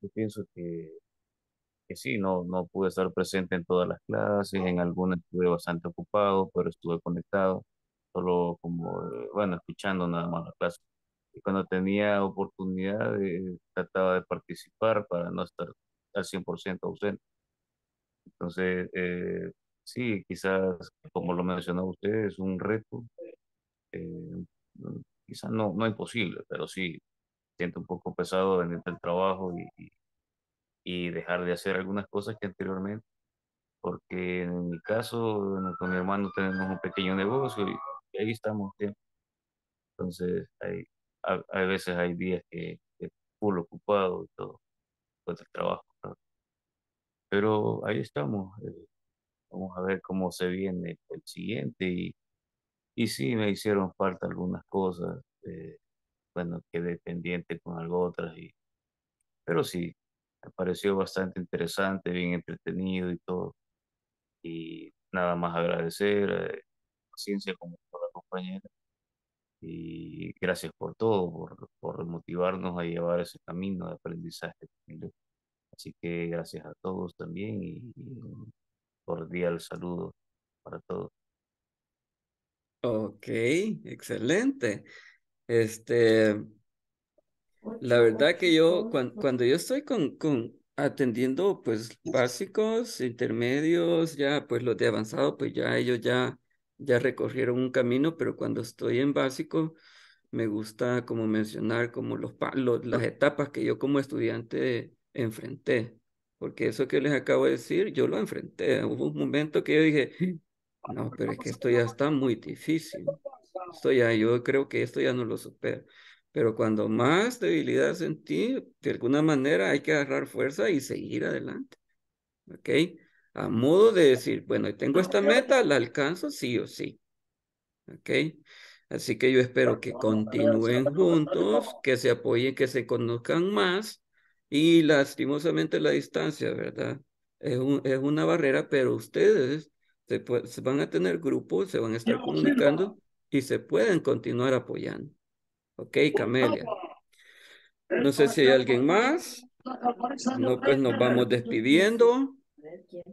yo pienso que, que sí, no, no pude estar presente en todas las clases, en algunas estuve bastante ocupado, pero estuve conectado, solo como, eh, bueno, escuchando nada más las clases. Y cuando tenía oportunidad, eh, trataba de participar para no estar al cien por ciento ausente. Entonces, eh, sí, quizás, como lo mencionaba usted, es un reto. Eh, quizás no, no imposible, pero sí, siento un poco pesado venir del trabajo y, y dejar de hacer algunas cosas que anteriormente, porque en mi caso, con mi hermano tenemos un pequeño negocio y, y ahí estamos bien. Entonces, ahí A, a veces hay días que, que full ocupado y todo, pues el trabajo, ¿no? Pero ahí estamos, eh, vamos a ver cómo se viene el siguiente y, y sí me hicieron falta algunas cosas, eh, bueno, quedé pendiente con algo otras, y, pero sí, me pareció bastante interesante, bien entretenido y todo, y nada más agradecer, eh, paciencia como por la compañera. Y gracias por todo, por, por motivarnos a llevar ese camino de aprendizaje. Así que gracias a todos también y, y cordial saludo para todos. Ok, excelente. Este, la verdad que yo, cuando, cuando yo estoy con, con atendiendo pues básicos, intermedios, ya pues los de avanzado, pues ya ellos ya ya recorrieron un camino, pero cuando estoy en básico, me gusta como mencionar como los, los, las etapas que yo como estudiante enfrenté, porque eso que les acabo de decir, yo lo enfrenté. Hubo un momento que yo dije, no, pero es que esto ya está muy difícil, esto ya, yo creo que esto ya no lo supero, pero cuando más debilidad sentí, de alguna manera hay que agarrar fuerza y seguir adelante, ¿ok? A modo de decir, bueno, tengo esta meta, la alcanzo sí o sí. ¿Ok? Así que yo espero que continúen juntos, que se apoyen, que se conozcan más. Y lastimosamente la distancia, ¿verdad? Es, un, es una barrera, pero ustedes se, se van a tener grupos, se van a estar comunicando y se pueden continuar apoyando. ¿Ok, Camelia? No sé si hay alguien más. No, pues nos vamos despidiendo.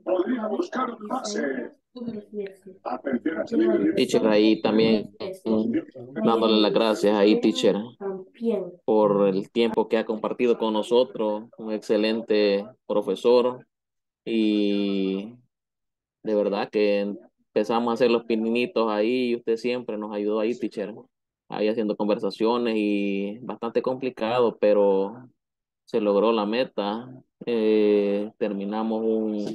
Podría buscar un pase. Teacher, ahí también dándole las gracias ahí, teacher, por el tiempo que ha compartido con nosotros, un excelente profesor, y de verdad que empezamos a hacer los pinitos ahí y usted siempre nos ayudó ahí, teacher, ahí haciendo conversaciones y bastante complicado, pero se logró la meta. Eh, terminamos un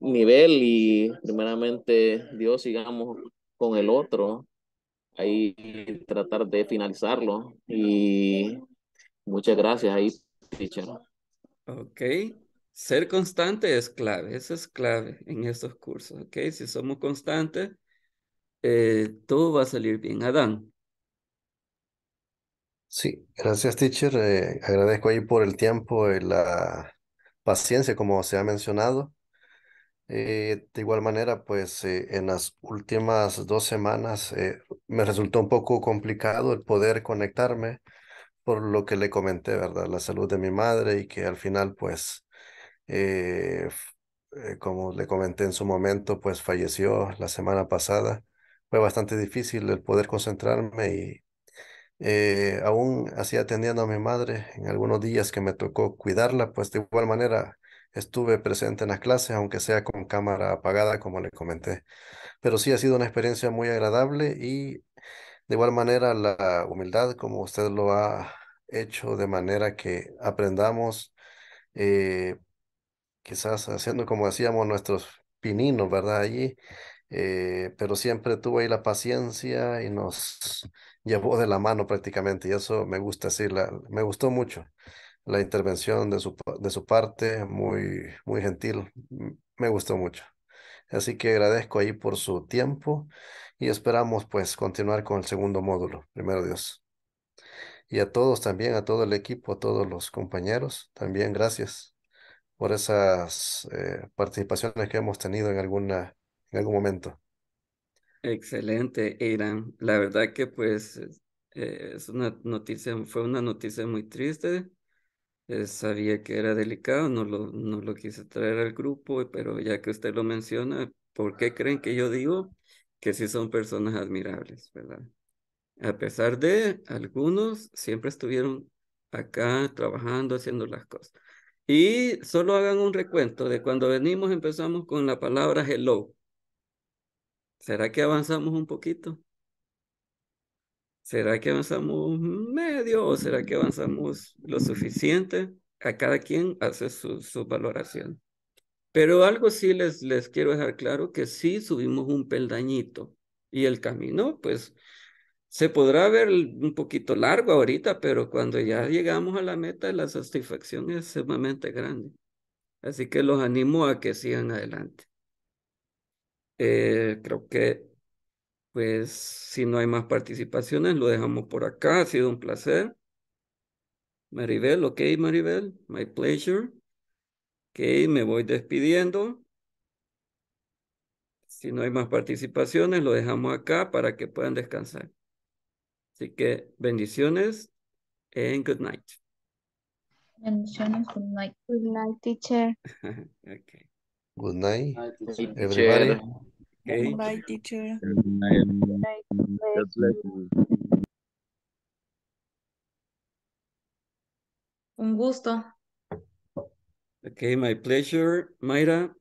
nivel y primeramente Dios sigamos con el otro ahí, tratar de finalizarlo, y muchas gracias ahí, teacher. Ok, Ser constante es clave, eso es clave en estos cursos, ¿ok? Si somos constantes, eh, todo va a salir bien. Adán. Sí, gracias, teacher. Eh, agradezco ahí por el tiempo y la paciencia, como se ha mencionado. Eh, de igual manera, pues eh, en las últimas dos semanas eh, me resultó un poco complicado el poder conectarme por lo que le comenté, ¿verdad? La salud de mi madre y que al final, pues, eh, eh, como le comenté en su momento, pues falleció la semana pasada. Fue bastante difícil el poder concentrarme y eh, aún así atendiendo a mi madre, en algunos días que me tocó cuidarla, pues de igual manera estuve presente en las clases, aunque sea con cámara apagada, como le comenté. Pero sí ha sido una experiencia muy agradable y de igual manera la humildad, como usted lo ha hecho, de manera que aprendamos, eh, quizás haciendo como decíamos nuestros pininos, ¿verdad? Allí, eh, pero siempre tuvo ahí la paciencia y nos llevó de la mano prácticamente, y eso me gusta, sí, la, me gustó mucho. La intervención de su, de su parte, muy, muy gentil, me gustó mucho. Así que agradezco ahí por su tiempo y esperamos pues continuar con el segundo módulo, primero Dios. Y a todos también, a todo el equipo, a todos los compañeros, también gracias por esas eh, participaciones que hemos tenido en, alguna, en algún momento. Excelente, Irán. La verdad que pues eh, es una noticia, fue una noticia muy triste. Eh, sabía que era delicado, no lo, no lo quise traer al grupo, pero ya que usted lo menciona, ¿por qué creen que yo digo que sí son personas admirables, verdad? A pesar de algunos, siempre estuvieron acá trabajando, haciendo las cosas. Y solo hagan un recuento de cuando venimos, empezamos con la palabra hello. ¿Será que avanzamos un poquito? ¿Será que avanzamos medio o será que avanzamos lo suficiente? A cada quien hace su, su valoración. Pero algo sí les, les quiero dejar claro, que sí subimos un peldañito. Y el camino, pues, se podrá ver un poquito largo ahorita, pero cuando ya llegamos a la meta, la satisfacción es sumamente grande. Así que los animo a que sigan adelante. Eh, creo que pues si no hay más participaciones, lo dejamos por acá. Ha sido un placer. Maribel, ok, Maribel, my pleasure. Ok, me voy despidiendo. Si no hay más participaciones, lo dejamos acá para que puedan descansar. Así que bendiciones and good night. Bendiciones, good night. Good night, teacher. Okay. Good night, everybody. Okay. Good night, teacher. Good night. Good night. Good night. Un gusto. Okay, my pleasure, Mayra.